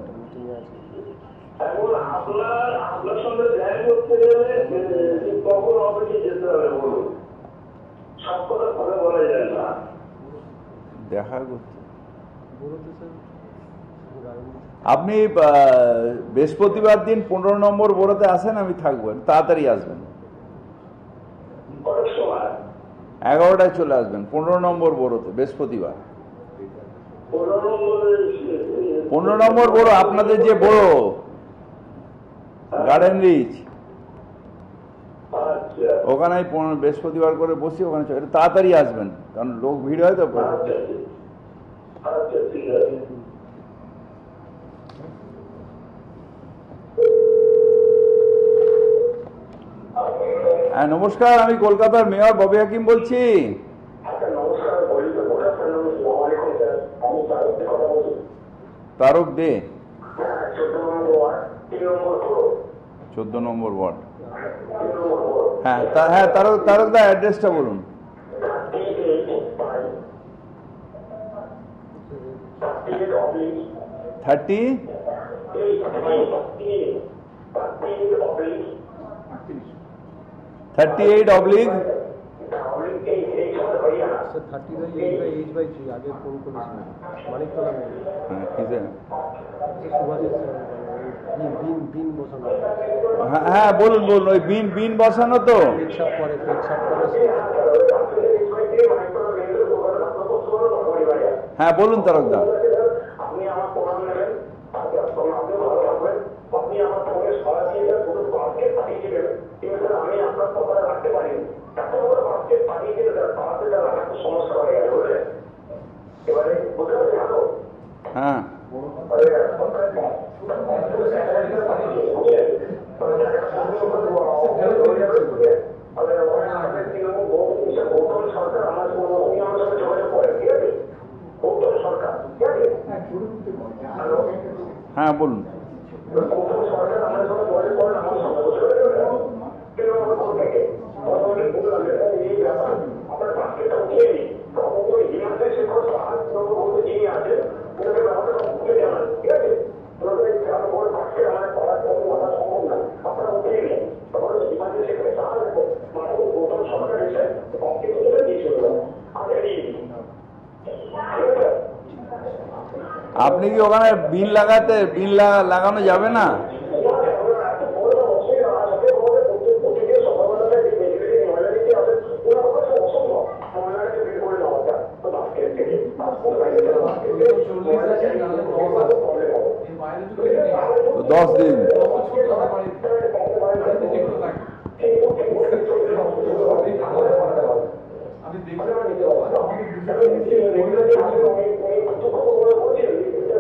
দেখা করতে আপনি বৃহস্পতিবার দিন পনেরো নম্বর বোরোতে আসেন, আমি থাকবো। তাড়াতাড়ি আসবেন। এগারোটায় চলে আসবেন পনেরো নম্বর বোরোতে বৃহস্পতিবার। পনেরো নম্বর বোরো আপনাদের যে বোরো গার্ডেন রিচ, ওখানে বৃহস্পতিবার করে বসি, ওখানে তাড়াতাড়ি আসবেন কারণ লোক ভিড় হয়। তো হ্যাঁ নমস্কার, আমি কলকাতার মেয়র ববি হাকিম বলছি। তারক দে চোদ্দ নম্বর ওয়ার্ড। হ্যাঁ হ্যাঁ তারক তারক দা অ্যাড্রেসটা বলুন। থার্টি थर्टी एट ऑब्लिक हाँ बोलून बोलून ओई बीन बीन बसानो तो हाँ बोलून तरकदा हाँ बोलून আপনি কি ওখানে বিল লাগাতে বিল লাগানো যাবে না? দশ দিন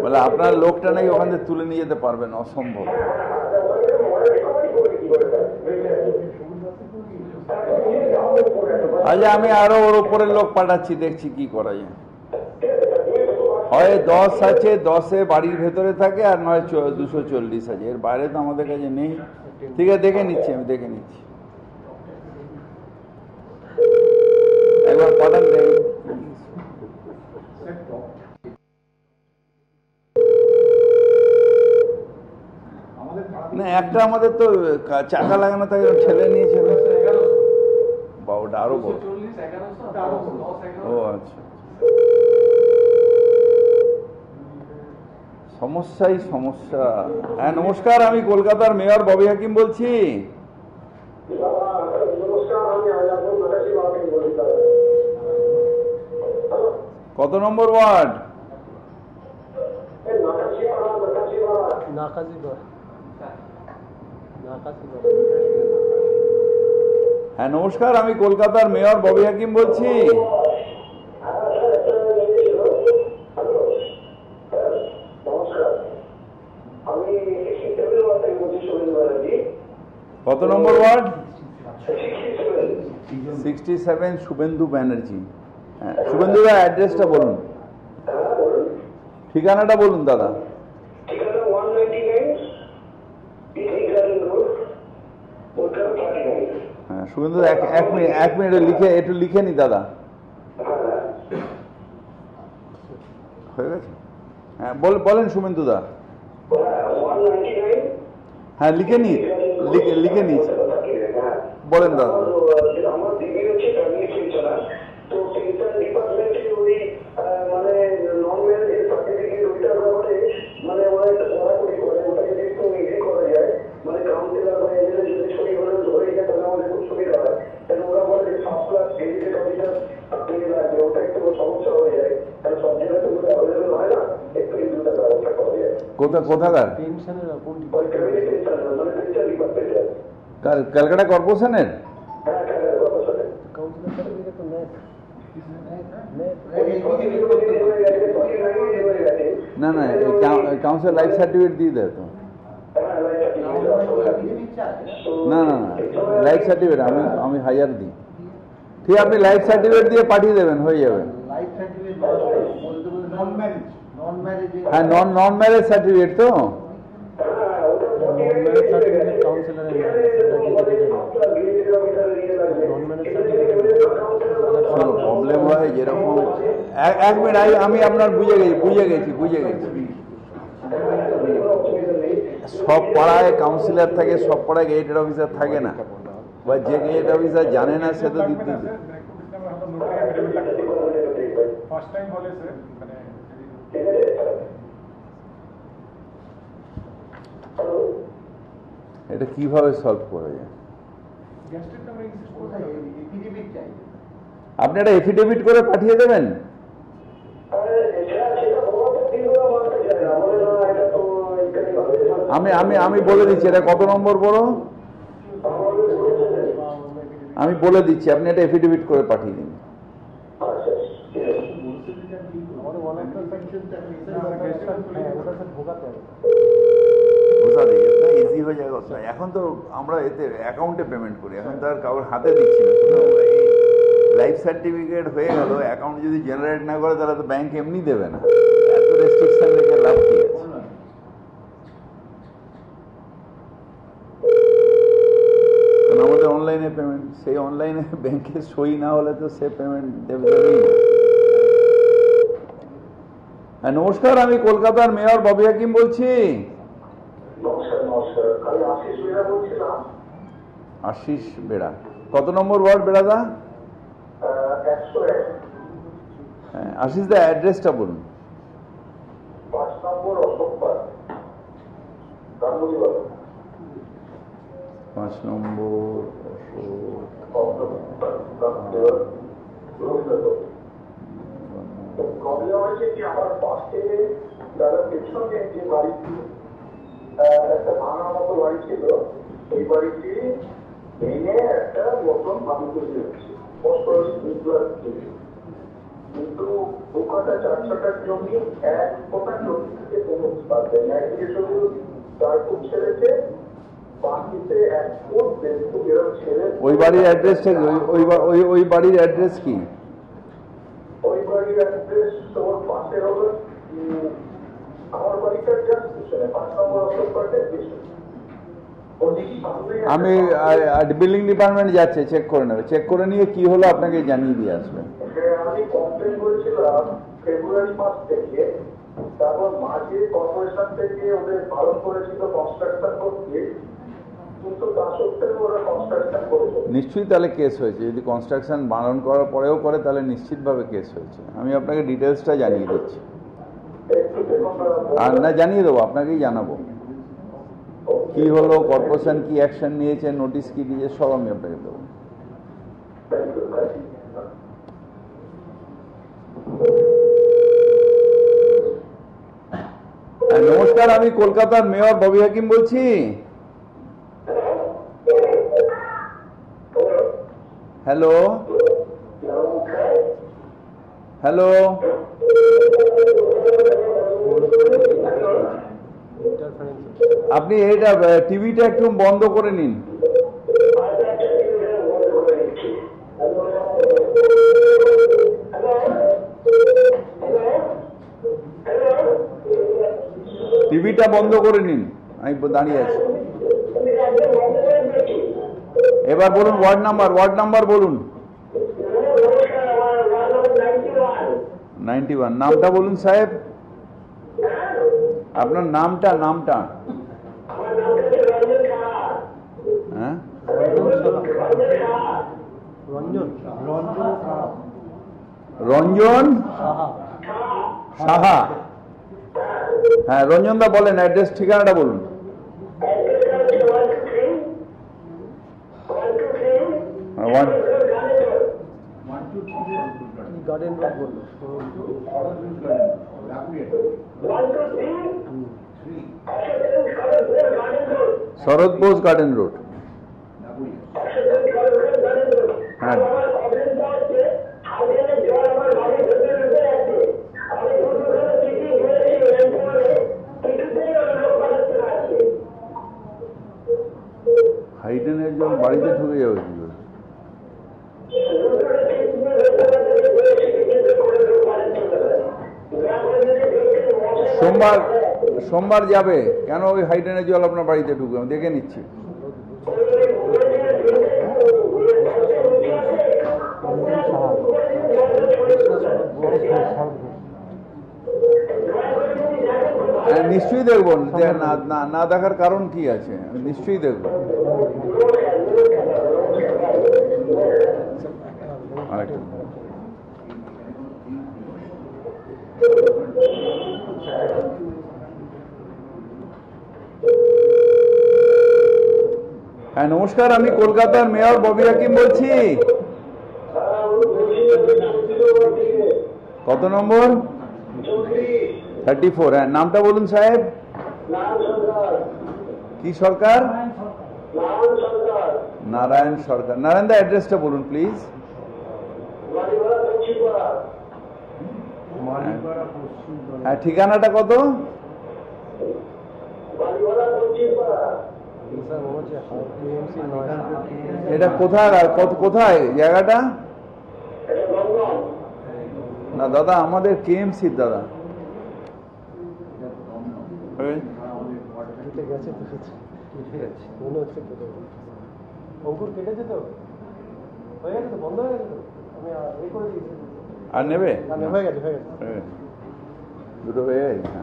বলে আপনার লোকটা নাকি ওখান থেকে তুলে নিয়ে যেতে পারবেন, অসম্ভব। আচ্ছা আমি আরো ওর উপরের লোক পাঠাচ্ছি, দেখছি কি করা যায়। হয় দশ আছে, দশে বাড়ির ভেতরে থাকে, আর নয় দুশো চল্লিশ আছে, এর বাইরে তো আমাদের কাছে নেই। ঠিক আছে দেখে নিচ্ছি, আমি দেখে নিচ্ছি, একবার পাঠান। না একটা আমাদের তো চাকা লাগানো থাকে, ছেলে নিয়ে ছেলে বা ওটা আরো বড়। ও আচ্ছা, সমস্যাই সমস্যা। হ্যাঁ নমস্কার, আমি কলকাতার মেয়র ববি হাকিম বলছি। কত নম্বর ওয়ার্ড? হ্যাঁ নমস্কার, আমি কলকাতার মেয়র ববি হাকিম বলছি। কত নম্বর ward? Sixty seven Suvendu Banerjee. হ্যাঁ শুভেন্দু দা অ্যাড্রেসটা বলুন, ঠিকানাটা বলুন দাদা। হ্যাঁ শুভেন্দু দা এক মিনিট এক মিনিট লিখে একটু লিখে নি দাদা, হয়ে গেছে। হ্যাঁ বলেন শুভেন্দু দা। হ্যাঁ লিখে নি লিখে লিখে নিয়েছি, বলেন দাদা। কোথাকার টেনশনের কোন ডিপার্টমেন্ট কলকাতা কর্পোরেশনের না না কাউন্সিল লাইফ সার্টিফিকেট দিয়ে দাও তো না না লাইফ সার্টিফিকেট আমি আমি হায়ার দিই ঠিক আপনি লাইফ সার্টিফিকেট দিয়ে পাঠিয়ে দেবেন হয়ে যাবে লাইফ সার্টিফিকেট বলতে বলতে নন ম্যারেজ নন ম্যারেজ হ্যাঁ নন নন ম্যারেজ সার্টিফিকেট তো প্রবলেম হয় যেরকম এক মিনিট আমি আপনার বুঝে গেছি বুঝে গেছি বুঝে গেছি সব পাড়ায় কাউন্সিলর থাকে সব পাড়ায় গেটেড অফিসার থাকে না বা যে গেটেড অফিসার জানে না সে তো দিতে এটা কিভাবে সলভ করা যায় আপনি একটা এফিডেভিট করে পাঠিয়ে দেবেন আমি আমি আমি বলে দিচ্ছি এটা কত নম্বর বড় আমি বলে দিচ্ছি আপনি এটা এফিডেভিট করে পাঠিয়ে দিন বোঝা দিয়ে ইজি হয়ে যায় এখন তো আমরা এতে অ্যাকাউন্টে পেমেন্ট করি এখন তো আর কারোর হাতে দিচ্ছি না লাইফ সার্টিফিকেট হয়ে গেল অ্যাকাউন্ট যদি জেনারেট না করে তাহলে তো ব্যাংক এমনি দেবে না এত রেস্ট্রিকশন রেখে লাভ কি আছে আমাদের অনলাইনে পেমেন্ট সেই অনলাইনে ব্যাংকে সই না হলে তো সে পেমেন্ট দেবে দেবেই না হ্যাঁ নমস্কার আমি কলকাতার মেয়র ববি হাকিম বলছি আশিস বেড়া কত নম্বর ওয়ার্ড বেড়াদা হ্যাঁ আশিস দা অ্যাড্রেসটা বলুন পাঁচ নম্বর একটা ভাঙা মতো বাড়ি ছিল সেই বাড়িটি ভেঙে একটা নতুন বাড়ি তৈরি হচ্ছে কিন্তু দু কাটা চার ছটার জমি এক কোটা জমি থেকে কোনো পাচ্ছে না একদিকে শুধু চার ফুট ছেড়েছে বাকিতে এক ফুট দেড় ফুট এরকম ছেড়ে ওই বাড়ির অ্যাড্রেসটা ওই বাড়ির অ্যাড্রেস কি ওই বাড়ির অ্যাড্রেস তোর পাশের হলো আমি বিল্ডিং ডিপার্টমেন্ট যাচ্ছে চেক করে নেবে চেক করে নিয়ে কি হলো আপনাকে জানিয়ে দিয়ে আসবে আমি কমপ্লেন করেছিলাম ফেব্রুয়ারি মাস থেকে তারপর মাঝে কর্পোরেশন থেকে ওদের পালন করেছিল কনস্ট্রাকশন করতে কিন্তু তা সত্ত্বেও ওরা কনস্ট্রাকশন করেছে নিশ্চয়ই তাহলে কেস হয়েছে যদি কনস্ট্রাকশন বারণ করার পরেও করে তাহলে নিশ্চিতভাবে কেস হয়েছে আমি আপনাকে ডিটেলসটা জানিয়ে দিচ্ছি আর না জানিয়ে দেবো আপনাকেই জানাবো কি হলো কর্পোরেশন কি অ্যাকশন নিয়েছে নোটিশ কি দিয়েছে সব আমি আপনাকে দেবো নমস্কার আমি কলকাতার মেয়র ববি হাকিম বলছি হ্যালো হ্যালো আপনি এটা টিভিটা একটু বন্ধ করে নিন টিভিটা বন্ধ করে নিন আমি দাঁড়িয়ে আছি এবার বলুন ওয়ার্ড নাম্বার ওয়ার্ড নাম্বার বলুন নাইনটি ওয়ান নামটা বলুন সাহেব আপনার নামটা নামটা হ্যাঁ রঞ্জন সাহা হ্যাঁ রঞ্জন দা বলেন অ্যাড্রেস ঠিকানাটা বলুন গার্ডেন রোড বলুন शरद बोस गार्डन रोड। हाँ হাইডেন একজন বাড়িতে ঢুকে যাবে কি করে? সোমবার সোমবার যাবে কেন? ওই হাইডেনের জল আপনার বাড়িতে ঢুকবে, আমি দেখে নিচ্ছি। নিশ্চয়ই দেখব, না দেখার কারণ কি আছে, নিশ্চয়ই দেখব। আরেকটা হ্যাঁ নমস্কার, আমি কলকাতার মেয়র ববি হাকিম বলছি। কত নম্বর? Thirty four. হ্যাঁ নামটা বলুন সাহেব। কি সরকার? নারায়ণ সরকার। নারায়ণ দা অ্যাড্রেসটা বলুন প্লিজ। হ্যাঁ ঠিকানাটা কত? এটা কোথায় কোথায় জায়গাটা? না দাদা আমাদের কেএমসি দাদা। আর নেবে দুটো হয়ে গেছে।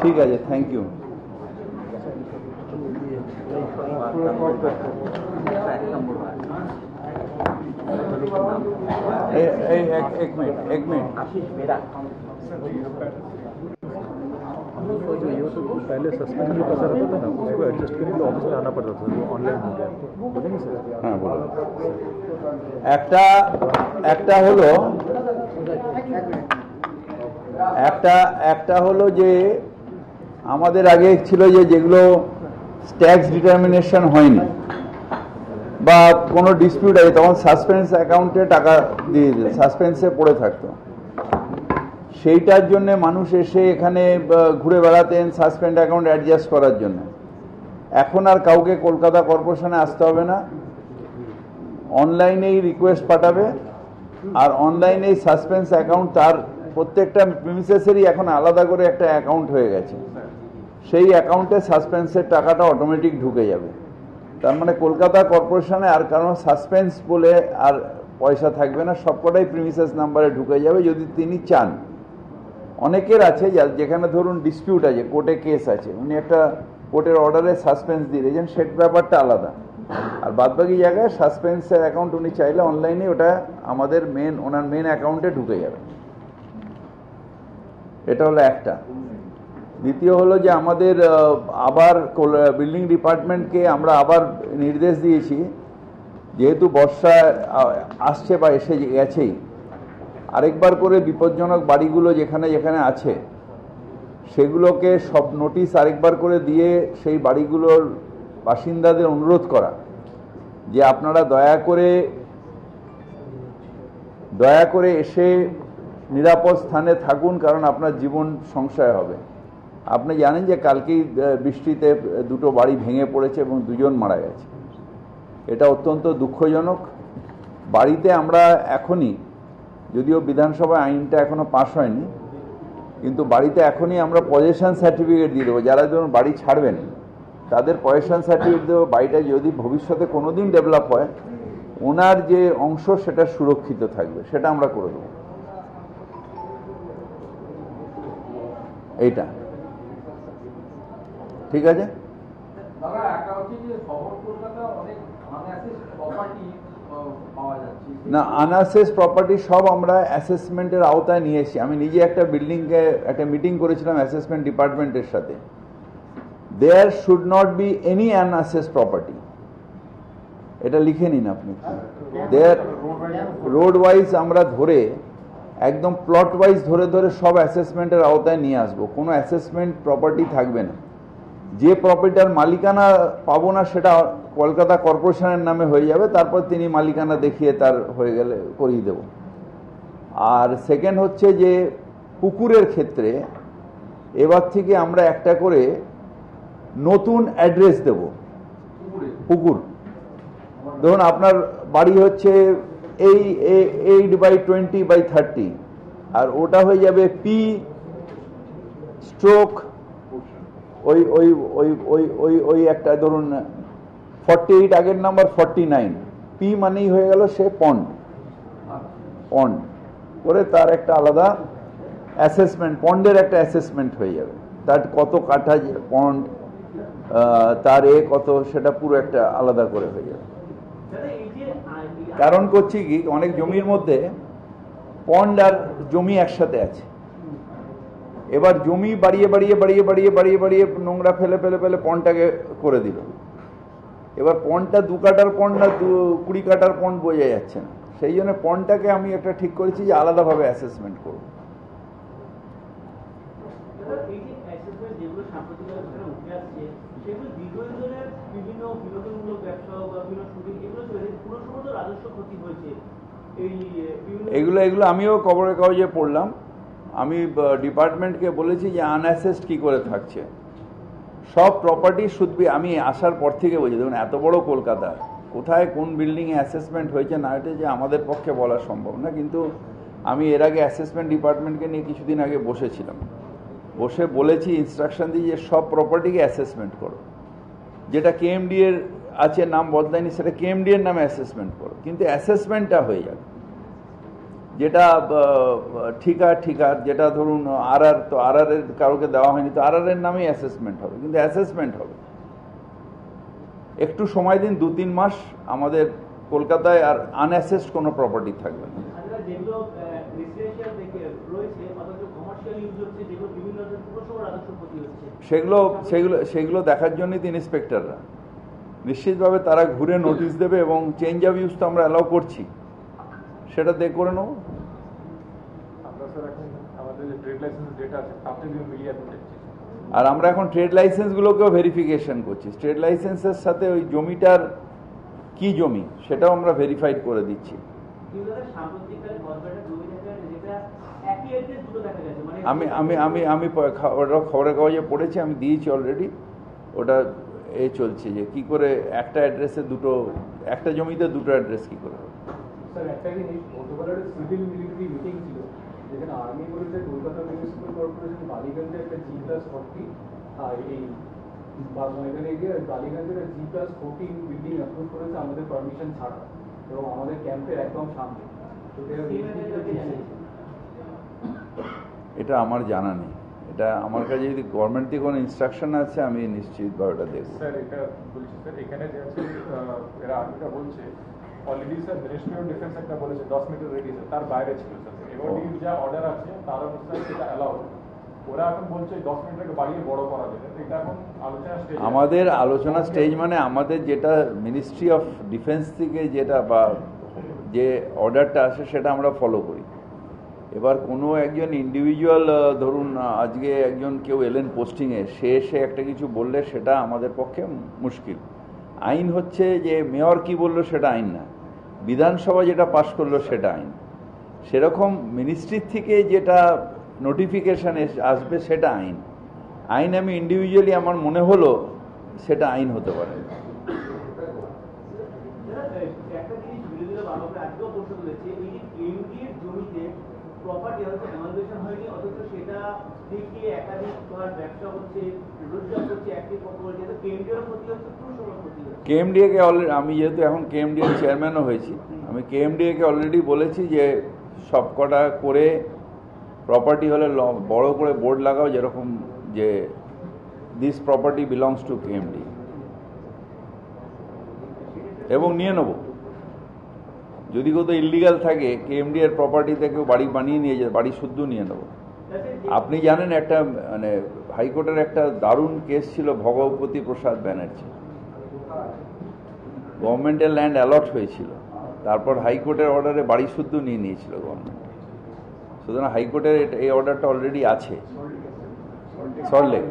ঠিক আছে, থ্যাংক ইউ। एक मिनट एक मिनट आशीष मेरा पहले सस्पेंड भी पसर होता था ना, उसको एडजस्ट करके ऑफिस में आना पड़ता था, ऑनलाइन हो गया। बोलेंगे सर? हाँ बोलो। একটা একটা হলো একটা একটা হলো যে আমাদের আগে ছিল যে যেগুলো ট্যাক্স ডিটারমিনেশন হয়নি বা কোনো ডিসপিউট আছে তখন সাসপেন্স অ্যাকাউন্টে টাকা দিয়ে দিত, সাসপেন্সে পড়ে থাকতো। সেইটার জন্যে মানুষ এসে এখানে ঘুরে বেড়াতেন সাসপেন্ড অ্যাকাউন্ট অ্যাডজাস্ট করার জন্য। এখন আর কাউকে কলকাতা কর্পোরেশনে আসতে হবে না, অনলাইনেই রিকোয়েস্ট পাঠাবে। আর অনলাইনেই সাসপেন্স অ্যাকাউন্ট তার প্রত্যেকটা প্রিমিসেসেরই এখন আলাদা করে একটা অ্যাকাউন্ট হয়ে গেছে, সেই অ্যাকাউন্টে সাসপেন্সের টাকাটা অটোমেটিক ঢুকে যাবে। তার মানে কলকাতা কর্পোরেশনে আর কারণ সাসপেন্স বলে আর পয়সা থাকবে না, সবকটাই প্রিমিসেস নাম্বারে ঢুকে যাবে যদি তিনি চান। অনেকের আছে যেখানে ধরুন ডিসপিউট আছে, কোর্টে কেস আছে, উনি একটা কোর্টের অর্ডারে সাসপেন্স দিয়ে দিয়েছেন, সেটা ব্যাপারটা আলাদা। আর বাদবাকি জায়গায় সাসপেন্সের অ্যাকাউন্ট উনি চাইলে অনলাইনে ওটা আমাদের মেন ওনার মেন অ্যাকাউন্টে ঢুকে যাবে। এটা হলো একটা। দ্বিতীয় হলো যে আমাদের আবার বিল্ডিং ডিপার্টমেন্টকে আমরা আবার নির্দেশ দিয়েছি, যেহেতু বর্ষা আসছে বা এসে গেছেই, আরেকবার করে বিপজ্জনক বাড়িগুলো যেখানে যেখানে আছে সেগুলোকে সব নোটিশ আরেকবার করে দিয়ে সেই বাড়িগুলোর বাসিন্দাদের অনুরোধ করা যে আপনারা দয়া করে দয়া করে এসে নিরাপদ স্থানে থাকুন, কারণ আপনার জীবন সংশয় হবে। আপনি জানেন যে কালকেই বৃষ্টিতে দুটো বাড়ি ভেঙে পড়েছে এবং দুজন মারা গেছে, এটা অত্যন্ত দুঃখজনক। বাড়িতে আমরা এখনই, যদিও বিধানসভায় আইনটা এখনও পাশ হয়নি, কিন্তু বাড়িতে এখনই আমরা পজেশন সার্টিফিকেট দিয়ে দেবো। যারা ধরুন বাড়ি ছাড়বেন তাদের পজেশন সার্টিফিকেট দেবো, বাড়িটা যদি ভবিষ্যতে কোনো দিন ডেভেলপ হয় ওনার যে অংশ সেটা সুরক্ষিত থাকবে, সেটা আমরা করে দেবো। এইটা ঠিক আছে। না আনঅ্যাসেস প্রপার্টি সব আমরা অ্যাসেসমেন্টের আওতায় নিয়ে এসেছি। আমি নিজে একটা বিল্ডিংকে একটা মিটিং করেছিলাম অ্যাসেসমেন্ট ডিপার্টমেন্টের সাথে। There should not be any unassessed property, এটা লিখে নিন আপনি। দেয়ার রোড ওয়াইজ আমরা ধরে একদম প্লট ওয়াইজ ধরে ধরে সব অ্যাসেসমেন্টের আওতায় নিয়ে আসবো। কোনো অ্যাসেসমেন্ট প্রপার্টি থাকবে না। যে প্রপার্টিটার মালিকানা পাবো না সেটা কলকাতা কর্পোরেশনের নামে হয়ে যাবে, তারপর তিনি মালিকানা দেখিয়ে তার হয়ে গেলে করিয়ে দেব। আর সেকেন্ড হচ্ছে যে পুকুরের ক্ষেত্রে এবার থেকে আমরা একটা করে নতুন অ্যাড্রেস দেব। পুকুর ধরুন আপনার বাড়ি হচ্ছে এই eight by twenty by thirty, আর ওটা হয়ে যাবে পি স্ট্রোক ওই ওই ওই ওই ওই ওই একটা ধরুন ফর্টি এইট আগের নাম্বার ফর্টি নাইন, পি মানেই হয়ে গেল সে পন্ড। পন্ড করে তার একটা আলাদা অ্যাসেসমেন্ট, পন্ডের একটা অ্যাসেসমেন্ট হয়ে যাবে, তার কত কাঠা পন্ড তার এ কত সেটা পুরো একটা আলাদা করে হয়ে যাবে। কারণ করছি কি অনেক জমির মধ্যে পন্ড আর জমি একসাথে আছে, এবার জমি বাড়িয়ে বাড়িয়ে বাড়িয়ে বাড়িয়ে বাড়িয়ে বাড়িয়ে নোংরা ফেলে ফেলে ফেলে পন্ডটাকে করে দিল। এবার পন্ডটা দু কাটার পন্ড না দু কুড়ি কাটার পন্ড বোঝা যাচ্ছে না, সেই জন্য পন্ডটাকে আমি একটা ঠিক করেছি যে আলাদাভাবে অ্যাসেসমেন্ট করব। এগুলো এগুলো আমিও খবরের কাগজে পড়লাম। আমি ডিপার্টমেন্টকে বলেছি যে আনঅ্যাসেসড কী করে থাকছে সব প্রপার্টি শুড বি, আমি আসার পর থেকে বলছি দেখুন এত বড় কলকাতা কোথায় কোন বিল্ডিংয়ে অ্যাসেসমেন্ট হয়েছে না এটা যে আমাদের পক্ষে বলা সম্ভব না, কিন্তু আমি এর আগে অ্যাসেসমেন্ট ডিপার্টমেন্টকে নিয়ে কিছুদিন আগে বসেছিলাম, বসে বলেছি ইনস্ট্রাকশন দিয়ে যে সব প্রপার্টিকে অ্যাসেসমেন্ট করো, যেটা কেএমডি এর আছে নাম বদলায়নি সেটা কেএমডি এর নামে অ্যাসেসমেন্ট করো, কিন্তু অ্যাসেসমেন্টটা হয়ে যাবে। যেটা ঠিকা ঠিকার যেটা ধরুন আর আর তো আর আর এর কারোকে দেওয়া হয়নি তো আর আর এর নামেই অ্যাসেসমেন্ট হবে, কিন্তু অ্যাসেসমেন্ট হবে। একটু সময় দিন, দু তিন মাস আমাদের কলকাতায় আর আনঅ্যাসেসড কোনো প্রপার্টি থাকবে না। সেগুলো সেগুলো সেগুলো দেখার জন্যই তো ইন্সপেক্টররা নিশ্চিতভাবে তারা ঘুরে নোটিশ দেবে, এবং চেঞ্জ অফ ইউজ তো আমরা অ্যালাউ করছি, সেটা দেখ করে নেব। আর আমরা এখন ট্রেড লাইসেন্সগুলোকেও ভেরিফিকেশন করছি, ট্রেড লাইসেন্সের সাথে ওই জমিটার কি জমি সেটাও আমরা ভেরিফাইড করে দিচ্ছি। আমি আমি আমি আমি ওটা খবরের কাগজে পড়েছি, আমি দিয়েছি অলরেডি। ওটা এ চলছে যে কি করে একটা অ্যাড্রেসে দুটো, একটা জমিতে দুটো অ্যাড্রেস কি করে। স্যার একটা দিন এই মধ্যপাড়ার সিভিল মিলিটারি মিটিং ছিল, যেখানে আর্মি বলেছে কলকাতা মিউনিসিপাল কর্পোরেশন বালিগঞ্জে একটা জি প্লাস ফর্টি এই বাগমাইখানে গিয়ে বালিগঞ্জের G plus fourteen building approve করেছে আমাদের পারমিশন ছাড়া, এবং আমাদের ক্যাম্পের একদম সামনে। এটা আমার জানা নেই, এটা আমার কাছে যদি গভর্নমেন্ট থেকে কোনো ইনস্ট্রাকশন আছে আমি নিশ্চিতভাবে এটা দেখব। স্যার এটা বলছি স্যার এখানে যে আছে এরা আর্মিটা বলছে already sir ministry of defence একটা বলেছে দশ মিটার রেডিয়াস তার বাইরে ছিল স্যার, এবার যা অর্ডার আছে তার অনুসারে সেটা অ্যালাউ। ওরা এখন বলছে দশ মিটারকে বাড়িয়ে বড় করা যাবে, এটা এখন আলোচনা স্টেজ। আমাদের আলোচনা স্টেজ মানে আমাদের যেটা মিনিস্ট্রি অফ ডিফেন্স থেকে যেটা বা যে অর্ডারটা আসে সেটা আমরা ফলো করি। এবার কোনো একজন ইন্ডিভিজুয়াল ধরুন আজকে একজন কেউ এলেন পোস্টিংয়ে, সে এসে একটা কিছু বললে সেটা আমাদের পক্ষে মুশকিল। আইন হচ্ছে যে মেয়র কি বললো সেটা আইন না, বিধানসভা যেটা পাশ করলো সেটা আইন। সেরকম মিনিস্ট্রির থেকে যেটা নোটিফিকেশান আসবে সেটা আইন। আইন আমি ইন্ডিভিজুয়ালি আমার মনে হলো সেটা আইন হতে পারে। কেএমডিএ কে অলরেডি আমি যেহেতু এখন কেএমডিএ চেয়ারম্যানও হয়েছি, আমি কেএমডিএ কে অলরেডি বলেছি যে সবকটা করে প্রপার্টি হলে বড় করে বোর্ড লাগাও, যেরকম যে this property belongs to KMD, এবং নিয়ে নেব। যদি কোথাও ইলিগাল থাকে কেএমডি এর প্রপার্টি থেকে বাড়ি বানিয়ে নিয়ে যায়, বাড়ি শুদ্ধ নিয়ে নেব। আপনি জানেন একটা মানে হাইকোর্টের একটা দারুণ কেস ছিল ভগবতী প্রসাদ ব্যানার্জি, গভর্নমেন্টের ল্যান্ড অ্যালট হয়েছিল, তারপর হাইকোর্টের অর্ডারে বাড়ি শুদ্ধ নিয়ে নিয়েছিল গভর্নমেন্ট। সুতরাং হাইকোর্টের এই অর্ডারটা অলরেডি আছে সল্টলেক।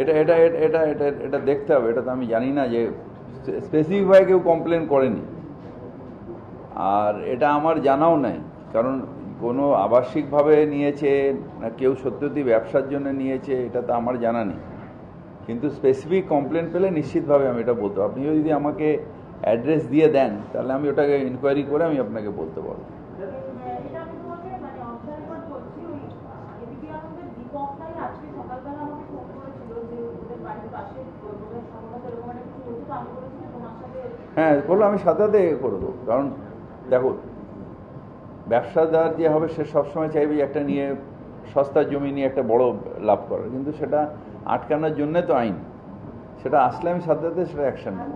এটা এটা এটা এটা এটা দেখতে হবে, এটা তো আমি জানি না যে স্পেসিফিকভাবে কেউ কমপ্লেন করেনি, আর এটা আমার জানাও নাই, কারণ কোনো আবাসিকভাবে নিয়েছে না কেউ সত্যি ব্যবসার জন্য নিয়েছে এটা তো আমার জানা নেই, কিন্তু স্পেসিফিক কমপ্লেন পেলে নিশ্চিতভাবে আমি এটা বলতে পারব। আপনিও যদি আমাকে অ্যাড্রেস দিয়ে দেন তাহলে আমি ওটাকে ইনকোয়ারি করে আমি আপনাকে বলতে পারবো। হ্যাঁ বললো আমি সাথে সাথে করে দেবো, কারণ দেখো ব্যবসাদার যে হবে সে সবসময় চাইবে একটা নিয়ে সস্তার জমি নিয়ে একটা বড় লাভ করার, কিন্তু সেটা আটকানোর জন্যে তো আইন, সেটা আসলে আমি সাথে সাথে সেটা অ্যাকশন নেব।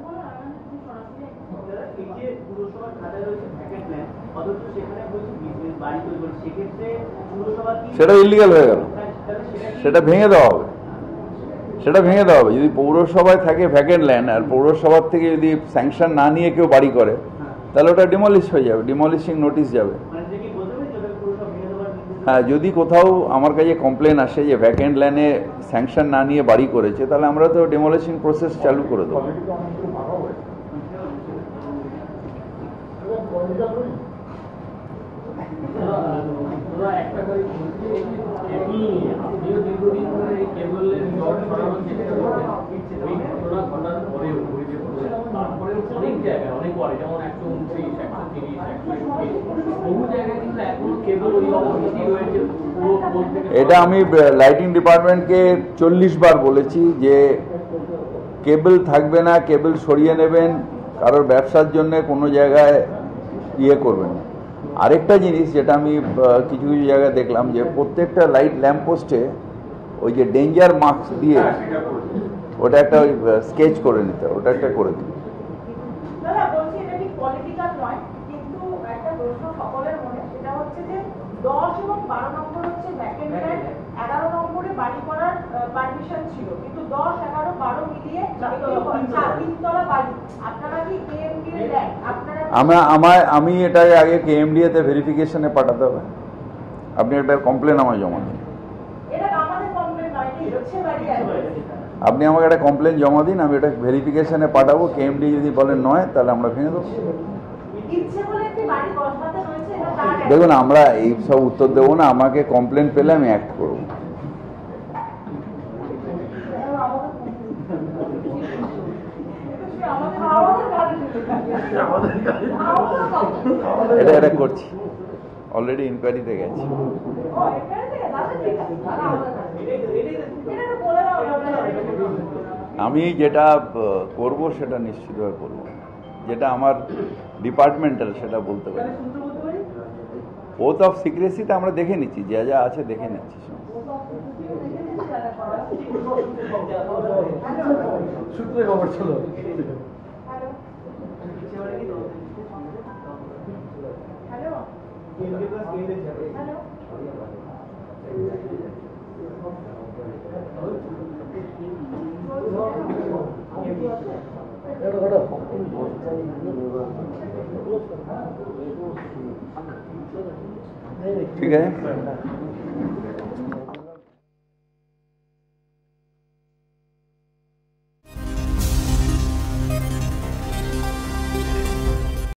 সেটা ইলিগাল হয়ে গেল, সেটা ভেঙে দেওয়া হবে, সেটা ভেঙে দেওয়া হবে। যদি পৌরসভায় থাকে ভ্যাকেন্ট ল্যান্ড আর পৌরসভার থেকে যদি স্যাংশন না নিয়ে কেউ বাড়ি করে তাহলে ওটা ডিমলিশ হয়ে যাবে, ডিমলিশিং নোটিশ যাবে। হ্যাঁ যদি কোথাও আমার কাছে কমপ্লেন আসে যে ভ্যাকেন্ট ল্যান্ডে স্যাংশন না নিয়ে বাড়ি করেছে তাহলে আমরা তো ডিমলিশিং প্রসেস চালু করে দেবো। এটা আমি লাইটিং ডিপার্টমেন্টকে চল্লিশ বার বলেছি যে কেবল থাকবে না, কেবল সরিয়ে নেবেন, কারোর ব্যবসার জন্য কোনো জায়গায় ইয়ে করবেন। আরেকটা জিনিস যেটা আমি কিছু কিছু জায়গায় দেখলাম যে প্রত্যেকটা লাইট ল্যাম্পপোস্টে ওই যে ডেঞ্জার মার্কস দিয়ে ওটা একটা ওই স্কেচ করে নিতে, ওটা একটা করে দিতে। আমরা আমার আমি এটাকে আগে কেএমডিএ তে ভেরিফিকেশনে পাঠাতে হবে, আপনি একটা কমপ্লেন আমায় জমা দিন। আপনি আমাকে একটা কমপ্লেন জমা দিন, আমি এটা ভেরিফিকেশনে পাঠাবো, কেএমডি যদি বলেন নয় তাহলে আমরা ভেঙে দেবো। দেখুন আমরা এই সব উত্তর দেবো না, আমাকে কমপ্লেন পেলে আমি অ্যাক্ট করবো। এটা এটা করছি, অলরেডি ইনকোয়ারিতে গেছি। আমি যেটা করব সেটা নিশ্চিতভাবে করব, যেটা আমার ডিপার্টমেন্টাল সেটা বলতে পারি। ওথ অফ সিক্রেসিটা আমরা দেখে নিচ্ছি, যা যা আছে দেখে নিচ্ছি। ठीक है।